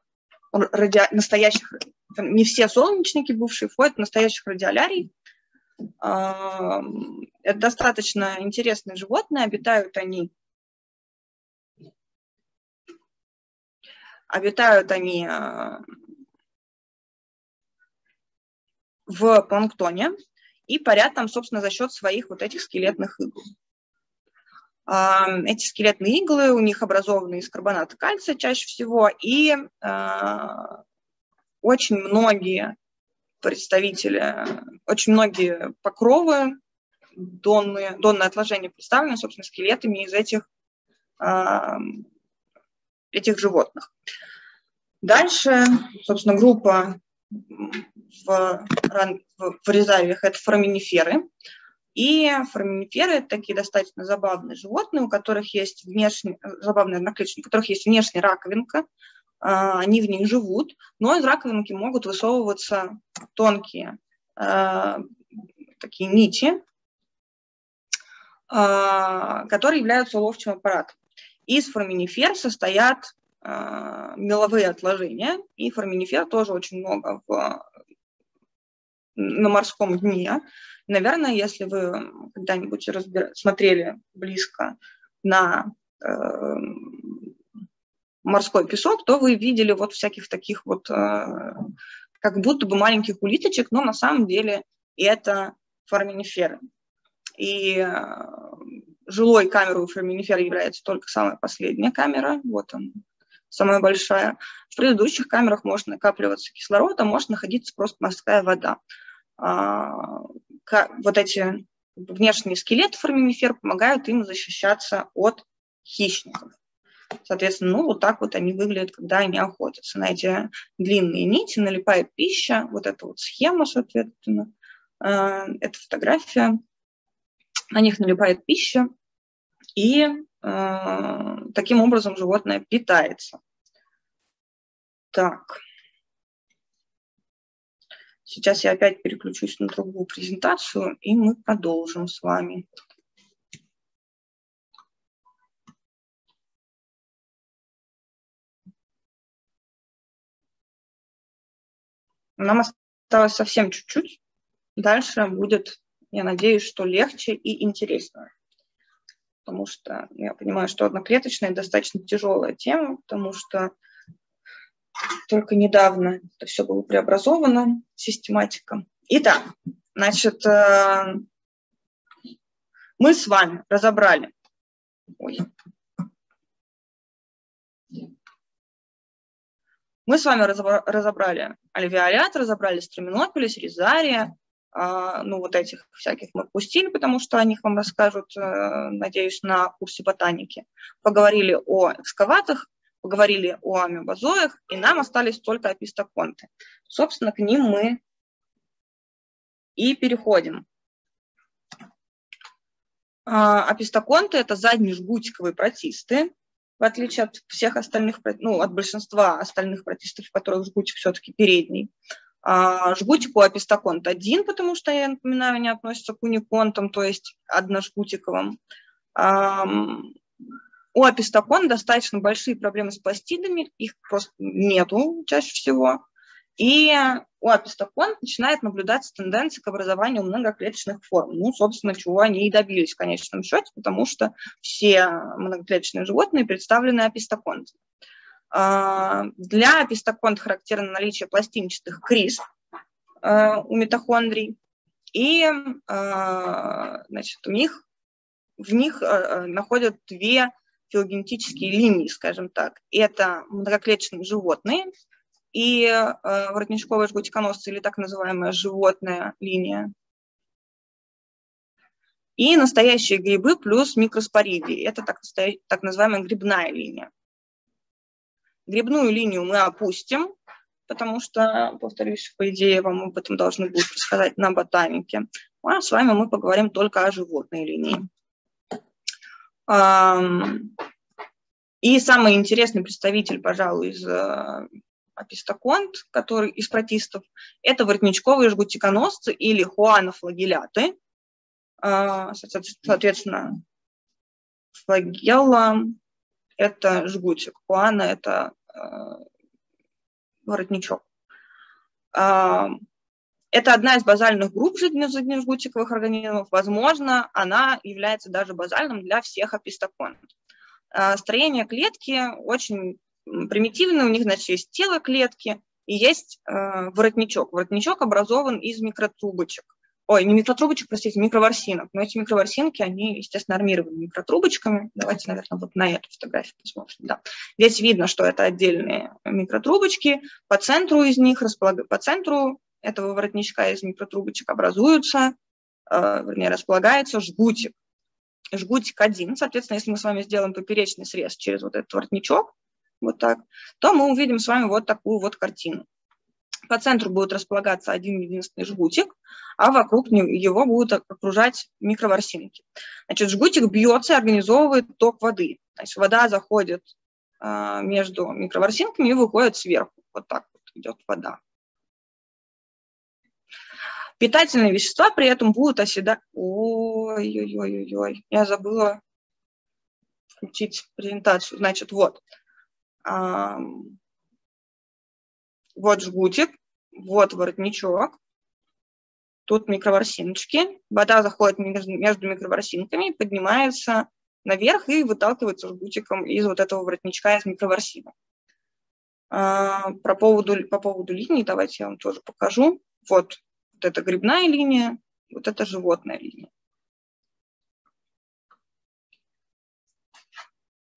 ради... настоящих, не все солнечники бывшие входят в настоящих радиолярий. Э, это достаточно интересные животные, обитают они, обитают они э, в планктоне. И парят там, собственно, за счет своих вот этих скелетных игл. Эти скелетные иглы, у них образованы из карбоната кальция чаще всего, и э, очень многие представители, очень многие покровы, донные, донные отложения представлены, собственно, скелетами из этих, э, этих животных. Дальше, собственно, группа в, в резавиях это фораминиферы. И фораминиферы это такие достаточно забавные животные, у которых есть внешне, забавные одноклеточные, у которых есть внешняя раковинка, они в них живут, но из раковинки могут высовываться тонкие такие нити, которые являются ловчим аппаратом. Из фораминифер состоят меловые отложения, и фораминифер тоже очень много в, на морском дне. Наверное, если вы когда-нибудь разбира... смотрели близко на э, морской песок, то вы видели вот всяких таких вот, э, как будто бы маленьких улиточек, но на самом деле это фораминиферы. И э, жилой камерой у фораминифера является только самая последняя камера, вот она, самая большая. В предыдущих камерах может накапливаться кислород, а может находиться просто морская вода. Вот эти внешние скелеты фораминифер помогают им защищаться от хищников. Соответственно, ну, вот так вот они выглядят, когда они охотятся. На эти длинные нити налипает пища. Вот эта вот схема, соответственно, это фотография. На них налипает пища. И э, таким образом животное питается. Так. Сейчас я опять переключусь на другую презентацию, и мы продолжим с вами. Нам осталось совсем чуть-чуть. Дальше будет, я надеюсь, что легче и интереснее. Потому что я понимаю, что одноклеточная достаточно тяжелая тема, потому что только недавно это все было преобразовано, систематика. Итак, значит, мы с вами разобрали. Ой. Мы с вами разобрали альвеолят, разобрали строминопелис, резария. Ну, вот этих всяких мы отпустили, потому что о них вам расскажут, надеюсь, на курсе ботаники. Поговорили о экскаватах, поговорили о амебозоях, и нам остались только опистоконты. Собственно, к ним мы и переходим. Опистоконты – это заднежгутиковые протисты, в отличие от всех остальных, ну, от большинства остальных протистов, в которых жгутик все-таки передний. Жгутик у опистоконта один, потому что, я напоминаю, они относятся к униконтам, то есть одножгутиковым. У опистокон достаточно большие проблемы с пластидами, их просто нету чаще всего. И у опистокон начинает наблюдаться тенденция к образованию многоклеточных форм. Ну, собственно, чего они и добились в конечном счете, потому что все многоклеточные животные представлены опистоконтами. Для опистоконт характерно наличие пластинчатых криз у митохондрий, и значит, у них, в них находят две филогенетические линии, скажем так. Это многоклеточные животные и воротничковые жгутиконосцы, или так называемая животная линия, и настоящие грибы плюс микроспоридии. Это так, так называемая грибная линия. Гребную линию мы опустим, потому что, повторюсь, по идее, вам об этом должны будут рассказать на ботанике. А с вами мы поговорим только о животной линии. И самый интересный представитель, пожалуй, из опистоконт, который из протистов, это воротничковые жгутиконосцы или хуанофлагелляты. Соответственно, флагелла – это жгутик, хуана – это воротничок. Это одна из базальных групп жгутиковых организмов. Возможно, она является даже базальным для всех опистоконт. Строение клетки очень примитивное. У них, значит, есть тело клетки и есть воротничок. Воротничок образован из микротрубочек. Ой, не микротрубочек, простите, микроворсинок. Но эти микроворсинки, они, естественно, армированы микротрубочками. Давайте, наверное, вот на эту фотографию посмотрим. Да. Здесь видно, что это отдельные микротрубочки. По центру из них располагаются, по центру этого воротничка из микротрубочек образуется, э, вернее, располагается жгутик. Жгутик один. Соответственно, если мы с вами сделаем поперечный срез через вот этот воротничок, вот так, то мы увидим с вами вот такую вот картину. По центру будет располагаться один единственный жгутик, а вокруг его будут окружать микроворсинки. Значит, жгутик бьется и организовывает ток воды. Значит, вода заходит э, между микроворсинками и выходит сверху. Вот так вот идет вода. Питательные вещества при этом будут оседать... Ой-ой-ой-ой, я забыла включить презентацию. Значит, вот. Вот жгутик, вот воротничок. Тут микроворсиночки. Вода заходит между микроворсинками, поднимается наверх и выталкивается жгутиком из вот этого воротничка из микроворсинок. Про поводу, по поводу линий давайте я вам тоже покажу. Вот. Вот это грибная линия, вот это животная линия.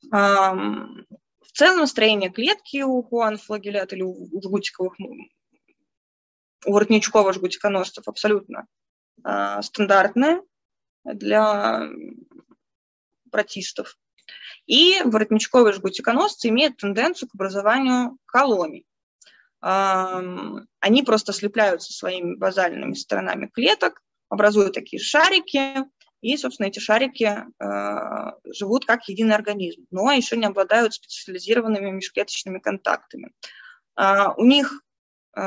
В целом строение клетки у хуанофлагеллят или у жгутиковых, у воротничковых жгутиконосцев абсолютно стандартное для протистов. И воротничковые жгутиконосцы имеют тенденцию к образованию колоний. Они просто слепляются своими базальными сторонами клеток, образуют такие шарики, и, собственно, эти шарики э, живут как единый организм, но еще не обладают специализированными межклеточными контактами. Э, у них э,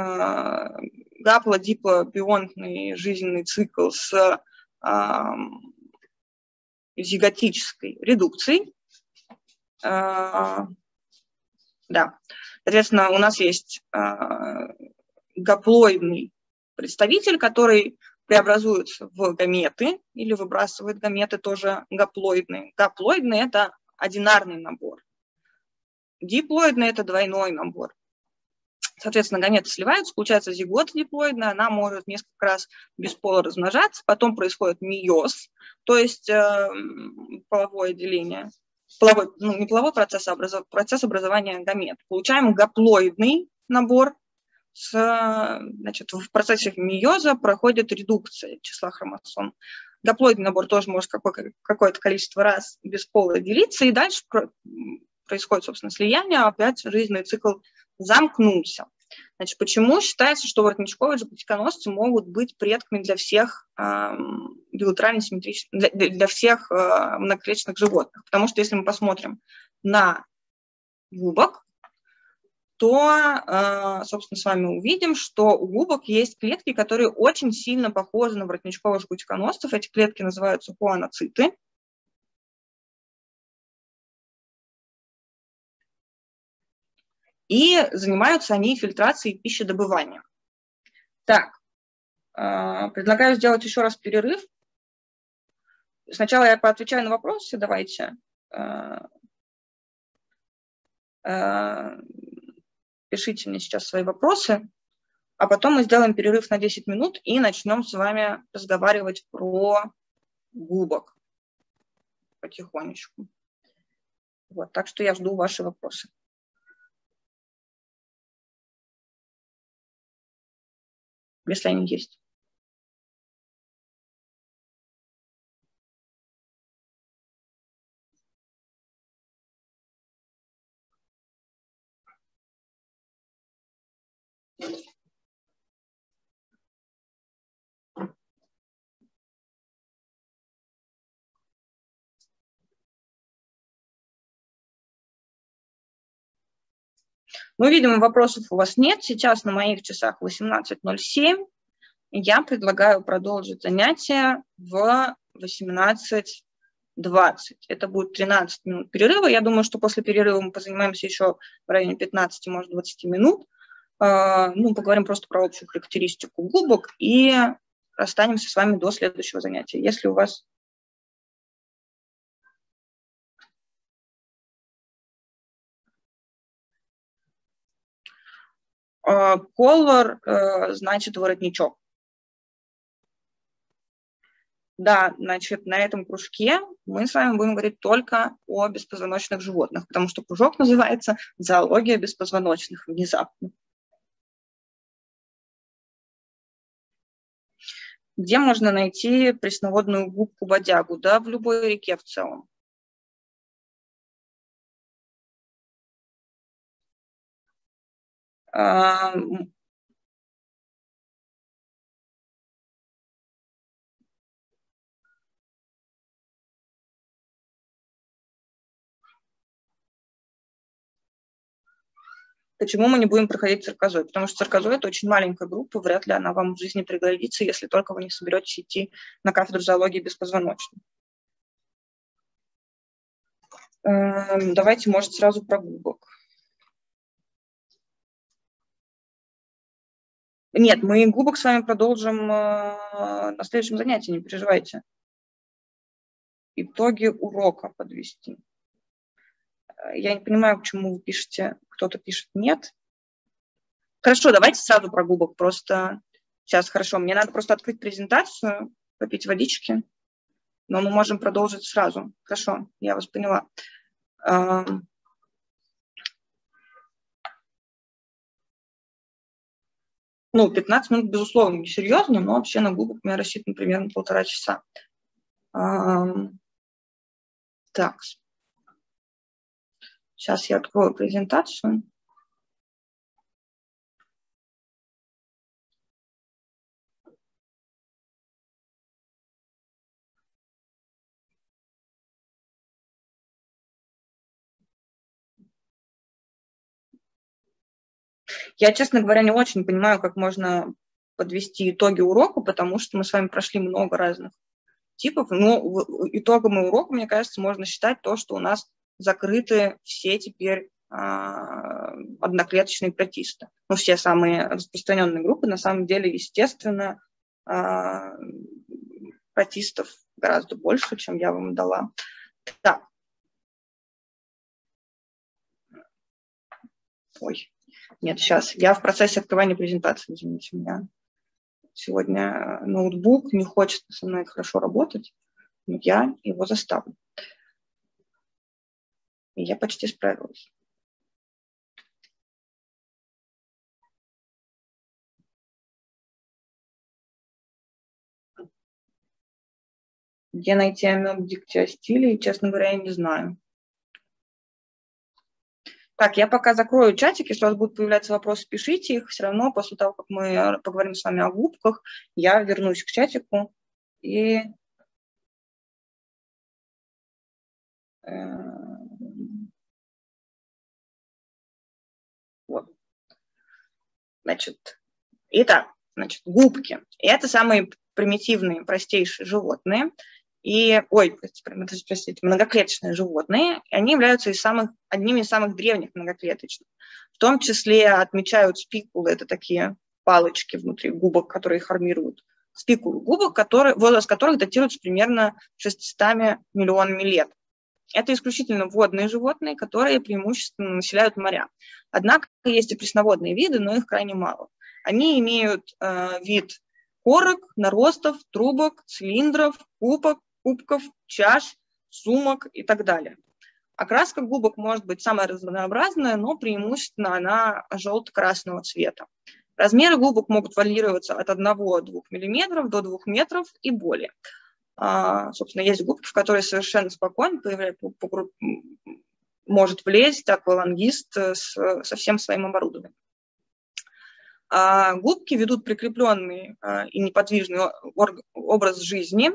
гапло-диплобионтный жизненный цикл с э, зиготической редукцией. Э, да. Соответственно, у нас есть э, гаплоидный представитель, который преобразуется в гаметы или выбрасывает гаметы, тоже гаплоидные. Гаплоидные – это одинарный набор. Диплоидные – это двойной набор. Соответственно, гаметы сливаются, получается зигота диплоидная, она может несколько раз без пола размножаться, потом происходит мейоз, то есть э, половое деление. Половой, ну, не половой процесс, а образов, процесс образования гамет. Получаем гаплоидный набор. С, значит, в процессе мейоза проходит редукция числа хромосом. Гаплоидный набор тоже может какое-то количество раз без пола делиться, и дальше происходит, собственно, слияние, опять жизненный цикл замкнулся. Значит, почему считается, что воротничковые жгутиконосцы могут быть предками для всех э, билатерально-симметричных, для, для всех э, многоклеточных животных? Потому что если мы посмотрим на губок, то, э, собственно, с вами увидим, что у губок есть клетки, которые очень сильно похожи на воротничковых жгутиконосцев. Эти клетки называются хуаноциты. И занимаются они фильтрацией пищедобывания. Так, предлагаю сделать еще раз перерыв. Сначала я поотвечаю на вопросы, давайте. Пишите мне сейчас свои вопросы, а потом мы сделаем перерыв на десять минут и начнем с вами разговаривать про губок потихонечку. Вот, так что я жду ваши вопросы. Если они есть. Ну, видимо, вопросов у вас нет. Сейчас на моих часах восемнадцать ноль семь. Я предлагаю продолжить занятие в восемнадцать двадцать. Это будет тринадцать минут перерыва. Я думаю, что после перерыва мы позанимаемся еще в районе пятнадцати, может, двадцати минут. Ну, поговорим просто про общую характеристику губок и останемся с вами до следующего занятия. Если у вас... Collar значит воротничок. Да, значит, на этом кружке мы с вами будем говорить только о беспозвоночных животных, потому что кружок называется «Зоология беспозвоночных» внезапно. Где можно найти пресноводную губку-бодягу? Да, в любой реке в целом. Почему мы не будем проходить циркозой? Потому что циркозой – это очень маленькая группа, вряд ли она вам в жизни пригодится, если только вы не соберетесь идти на кафедру зоологии беспозвоночной. Давайте, может, сразу про губок. Нет, мы губок с вами продолжим на следующем занятии, не переживайте. Итоги урока подвести. Я не понимаю, к чему вы пишете. Кто-то пишет «нет». Хорошо, давайте сразу про губок. Просто сейчас, хорошо, мне надо просто открыть презентацию, попить водички, но мы можем продолжить сразу. Хорошо, я вас поняла. Ну, пятнадцать минут, безусловно, не серьезно, но вообще на губок у меня рассчитано примерно полтора часа. Так. Сейчас я открою презентацию. Я, честно говоря, не очень понимаю, как можно подвести итоги урока, потому что мы с вами прошли много разных типов. Но итогом урока, мне кажется, можно считать то, что у нас закрыты все теперь а, одноклеточные протисты. Ну, все самые распространенные группы, на самом деле, естественно, а, протистов гораздо больше, чем я вам дала. Так. Ой. Нет, сейчас. Я в процессе открывания презентации, извините меня. Сегодня ноутбук не хочет со мной хорошо работать, но я его заставлю. И я почти справилась. Где найти амеб диктиостилии, честно говоря, я не знаю. Так, я пока закрою чатик, если у вас будут появляться вопросы, пишите их. Все равно после того, как мы поговорим с вами о губках, я вернусь к чатику и вот. Значит, итак, значит, губки. Это самые примитивные, простейшие животные. И, ой, простите, многоклеточные животные, они являются из самых, одними из самых древних многоклеточных. В том числе отмечают спикулы, это такие палочки внутри губок, которые их формируют. Спикулы губок, которые, возраст которых датируется примерно шестьюстами миллионами лет. Это исключительно водные животные, которые преимущественно населяют моря. Однако есть и пресноводные виды, но их крайне мало. Они имеют э, вид корок, наростов, трубок, цилиндров, кубок, кубков, чаш, сумок и так далее. Окраска губок может быть самая разнообразная, но преимущественно она желто-красного цвета. Размеры губок могут варьироваться от одного-двух миллиметров до двух метров и более. А, собственно, есть губки, в которые совершенно спокойно может влезть аквалангист с, со всем своим оборудованием. Губки ведут прикрепленный и неподвижный образ жизни,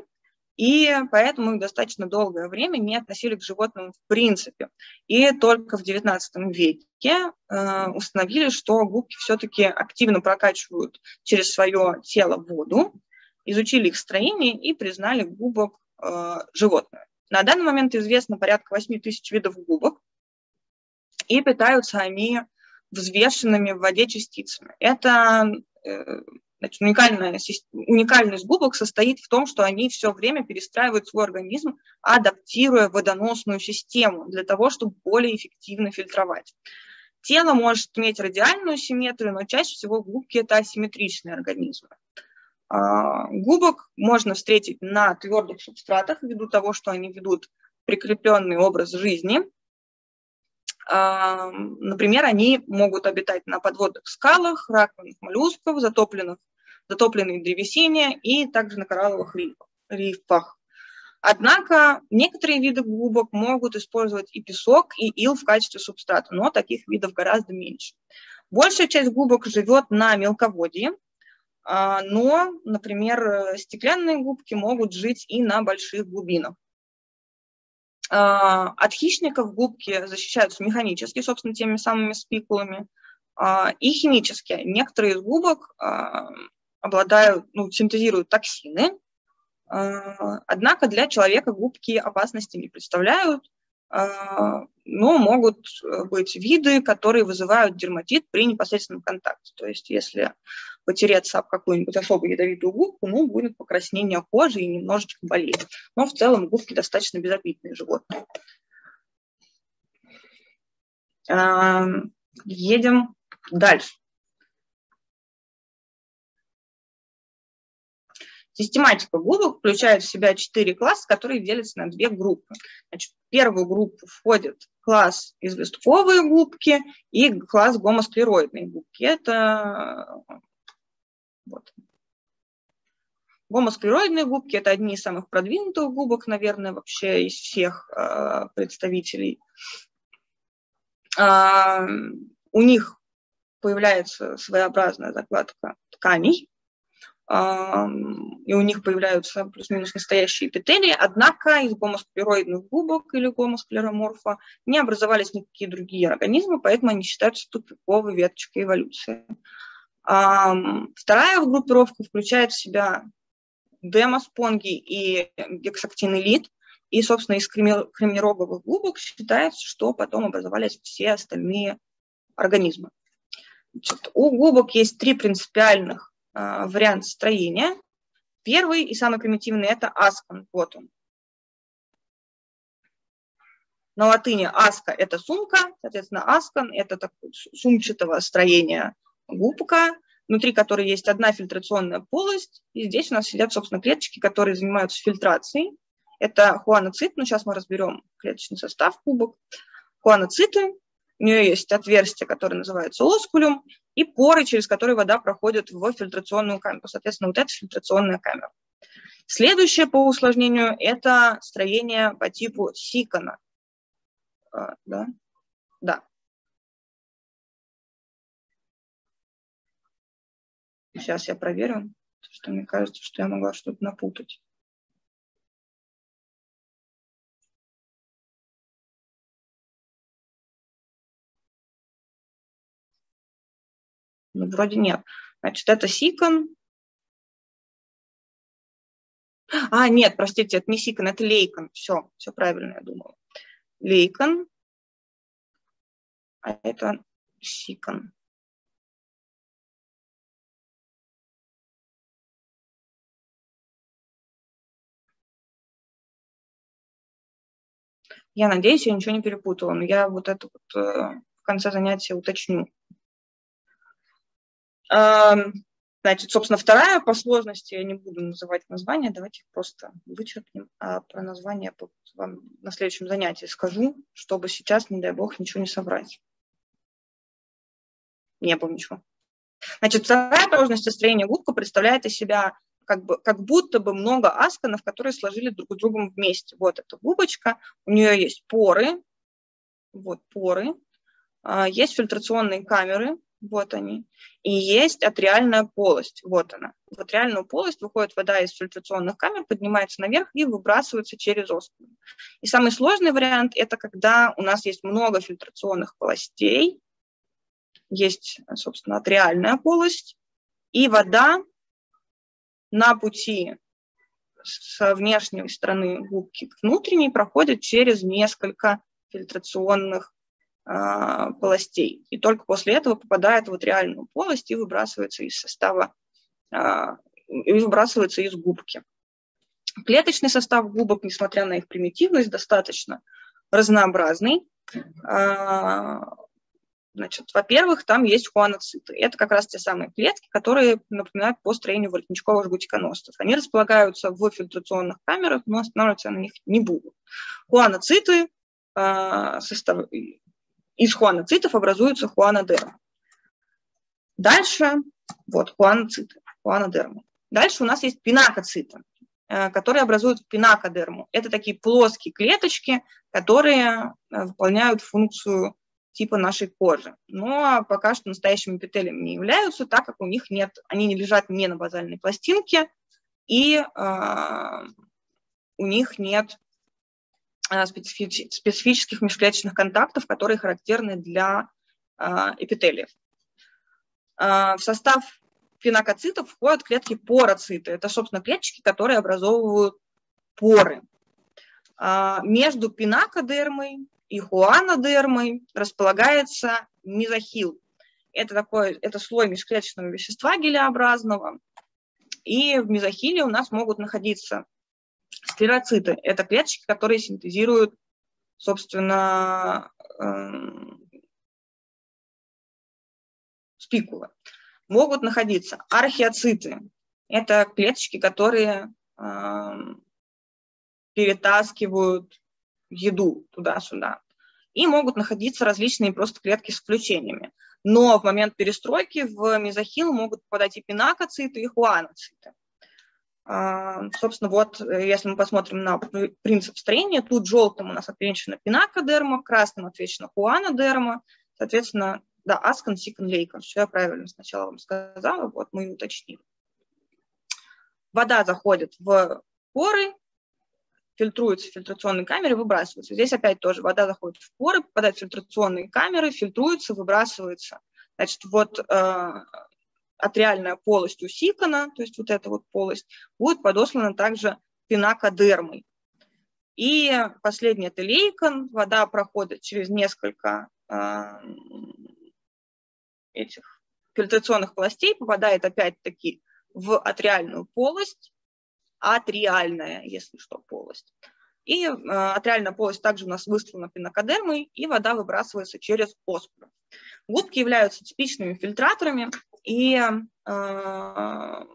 и поэтому их достаточно долгое время не относили к животным в принципе. И только в девятнадцатом веке установили, что губки все-таки активно прокачивают через свое тело воду, изучили их строение и признали губок животными. На данный момент известно порядка восьми тысяч видов губок, и питаются они взвешенными в воде частицами. Это значит, уникальная, уникальность губок состоит в том, что они все время перестраивают свой организм, адаптируя водоносную систему для того, чтобы более эффективно фильтровать. Тело может иметь радиальную симметрию, но чаще всего губки – это асимметричные организмы. Губок можно встретить на твердых субстратах ввиду того, что они ведут прикрепленный образ жизни. Например, они могут обитать на подводных скалах, раковинах моллюсков, затопленных, затопленной древесине и также на коралловых рифах. Однако некоторые виды губок могут использовать и песок, и ил в качестве субстрата, но таких видов гораздо меньше. Большая часть губок живет на мелководье, но, например, стеклянные губки могут жить и на больших глубинах. От хищников губки защищаются механически, собственно, теми самыми спикулами, и химически. Некоторые из губок обладают, ну, синтезируют токсины, однако для человека губки опасности не представляют, но могут быть виды, которые вызывают дерматит при непосредственном контакте. То есть если потереться об какую-нибудь особо ядовитую губку, ну, будет покраснение кожи и немножечко болезнь. Но в целом губки достаточно безобидные животные. Едем дальше. Систематика губок включает в себя четыре класса, которые делятся на две группы. Значит, в первую группу входит класс известковые губки и класс гомосклероидные губки. Это вот. Гомосклероидные губки – это одни из самых продвинутых губок, наверное, вообще из всех э, представителей. Э, у них появляется своеобразная закладка тканей, и у них появляются плюс-минус настоящие эпителии, однако из гомосклероидных губок или гомосклероморфа не образовались никакие другие организмы, поэтому они считаются тупиковой веточкой эволюции. Вторая группировка включает в себя демоспонги и гексактинелит, и, собственно, из кремнироговых губок считается, что потом образовались все остальные организмы. Значит, у губок есть три принципиальных вариант строения. Первый и самый примитивный – это аскон. Вот он. На латыни аска – это сумка, соответственно, аскон – это такое сумчатого строения губка, внутри которой есть одна фильтрационная полость, и здесь у нас сидят, собственно, клеточки, которые занимаются фильтрацией. Это хуаноцит, но сейчас мы разберем клеточный состав губок. Хуаноциты. У нее есть отверстие, которое называется оскулум, и поры, через которые вода проходит в фильтрационную камеру. Соответственно, вот это фильтрационная камера. Следующее по усложнению – это строение по типу сикона. А, да? Да. Сейчас я проверю, что мне кажется, что я могла что-то напутать. Ну, вроде нет. Значит, это сикон. А, нет, простите, это не сикон, это лейкон. Все, все правильно, я думала. Лейкон. А это сикон. Я надеюсь, я ничего не перепутала, но я вот это вот в конце занятия уточню. Значит, собственно, вторая по сложности, я не буду называть название, давайте их просто вычеркнем, а про название я вам на следующем занятии скажу, чтобы сейчас, не дай бог, ничего не соврать. Не было ничего. Значит, вторая сложность строения губка представляет из себя как, бы, как будто бы много асконов, которые сложили друг с другом вместе. Вот эта губочка, у нее есть поры, вот поры, есть фильтрационные камеры, вот они. И есть атриальная полость, вот она. В атриальную полость выходит вода из фильтрационных камер, поднимается наверх и выбрасывается через оспину. И самый сложный вариант – это когда у нас есть много фильтрационных полостей, есть, собственно, атриальная полость, и вода на пути с внешней стороны губки к внутренней проходит через несколько фильтрационных э, полостей. И только после этого попадает в атриальную полость и выбрасывается из состава, э, и выбрасывается из губки. Клеточный состав губок, несмотря на их примитивность, достаточно разнообразный. Э, Значит, во-первых, там есть хуаноциты. Это как раз те самые клетки, которые напоминают по строению воротничковых жгутиконосцев. Они располагаются в фильтрационных камерах, но останавливаться на них не будут. Хуаноциты, э, состав... из хуаноцитов образуются хуанодермы. Дальше, вот, хуаноциты, хуанодермы. Дальше у нас есть пинакоциты, э, которые образуют пинакодерму. Это такие плоские клеточки, которые выполняют функцию типа нашей кожи, но пока что настоящими эпителиями не являются, так как у них нет, они не лежат не на базальной пластинке, и э, у них нет э, специфи- специфических межклеточных контактов, которые характерны для э, эпителиев. Э, в состав пинакоцитов входят клетки пороциты. Это, собственно, клеточки, которые образовывают поры. Э, между пинакодермой и хуанодермой располагается мезохил. Это, такой, это слой межклеточного вещества гелеобразного. И в мезохиле у нас могут находиться склероциты. Это клеточки, которые синтезируют, собственно, э-м, спикулы. Могут находиться археоциты. Это клеточки, которые э-м, перетаскивают еду туда-сюда. И могут находиться различные просто клетки с включениями. Но в момент перестройки в мезохил могут попадать и пинакоциты, и хуаноциты. Собственно, вот если мы посмотрим на принцип строения, тут желтым у нас отмечена пинакодерма, красным отвечена хуанодерма, соответственно, да, аскон, сикон, лейкон. Все я правильно сначала вам сказала, вот мы и уточним. Вода заходит в поры, фильтруется в фильтрационной камере, выбрасывается. Здесь опять тоже вода заходит в поры, попадает в фильтрационные камеры, фильтруется, выбрасывается. Значит, вот э, атриальная полость у сикона, то есть вот эта вот полость, будет подослана также пинакодермой. И последний – это лейкон. Вода проходит через несколько э, этих фильтрационных полостей, попадает опять-таки в атриальную полость, атриальная, если что, полость. И э, атриальная полость также у нас выставлена пинакодермой, и вода выбрасывается через оспину. Губки являются типичными фильтраторами, и э,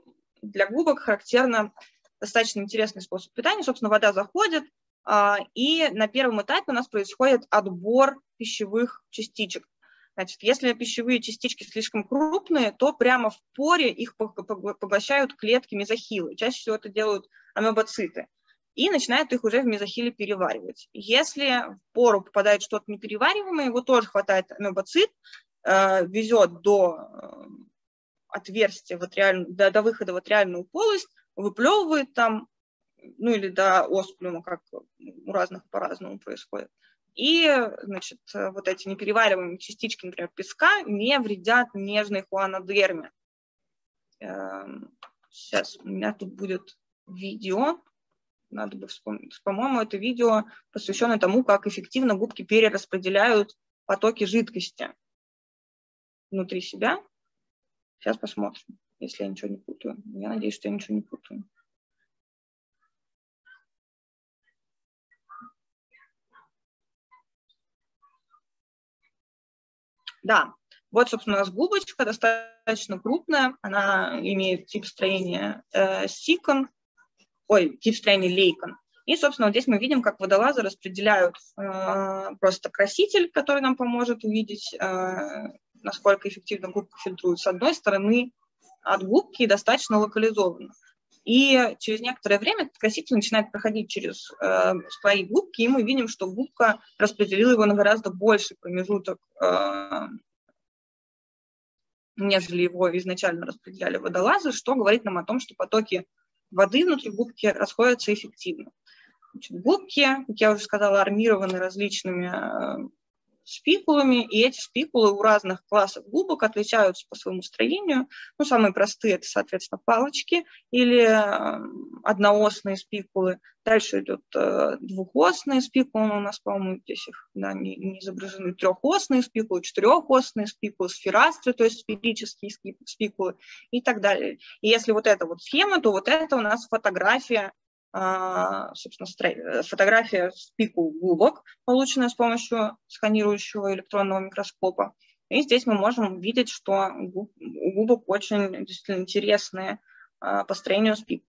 для губок характерно достаточно интересный способ питания. Собственно, вода заходит, э, и на первом этапе у нас происходит отбор пищевых частичек. Значит, если пищевые частички слишком крупные, то прямо в поре их поглощают клетки мезохилы. Чаще всего это делают амебоциты. И начинают их уже в мезохиле переваривать. Если в пору попадает что-то неперевариваемое, его тоже хватает амебоцит, э, везет до отверстия, в атриаль... до, до выхода в атриальную полость, выплевывает там, ну или до оспиума, как у разных по-разному происходит. И, значит, вот эти неперевариваемые частички, например, песка, не вредят нежной хуанодерме. Сейчас у меня тут будет видео, надо бы вспомнить. По-моему, это видео посвящено тому, как эффективно губки перераспределяют потоки жидкости внутри себя. Сейчас посмотрим, если я ничего не путаю. Я надеюсь, что я ничего не путаю. Да, вот, собственно, у нас губочка достаточно крупная, она имеет тип строения э, сикон, ой, тип строения лейкон. И, собственно, вот здесь мы видим, как водолазы распределяют э, просто краситель, который нам поможет увидеть, э, насколько эффективно губка фильтрует. С одной стороны от губки достаточно локализованно. И через некоторое время этот краситель начинает проходить через э, слои губки, и мы видим, что губка распределила его на гораздо больший промежуток э, нежели его изначально распределяли водолазы, что говорит нам о том, что потоки воды внутри губки расходятся эффективно. Значит, губки, как я уже сказала, армированы различными спикулами, и эти спикулы у разных классов губок отличаются по своему строению. Ну, самые простые – это, соответственно, палочки или одноосные спикулы. Дальше идут двухосные спикулы, у нас, по-моему, здесь их да, не, не изображены, трехосные спикулы, четырехосные спикулы, сферастры, то есть сферические спикулы и так далее. И если вот эта вот схема, то вот это у нас фотография, собственно, фотография спикул губок, полученная с помощью сканирующего электронного микроскопа. И здесь мы можем увидеть, что у губок очень действительно интересные по строению спикул.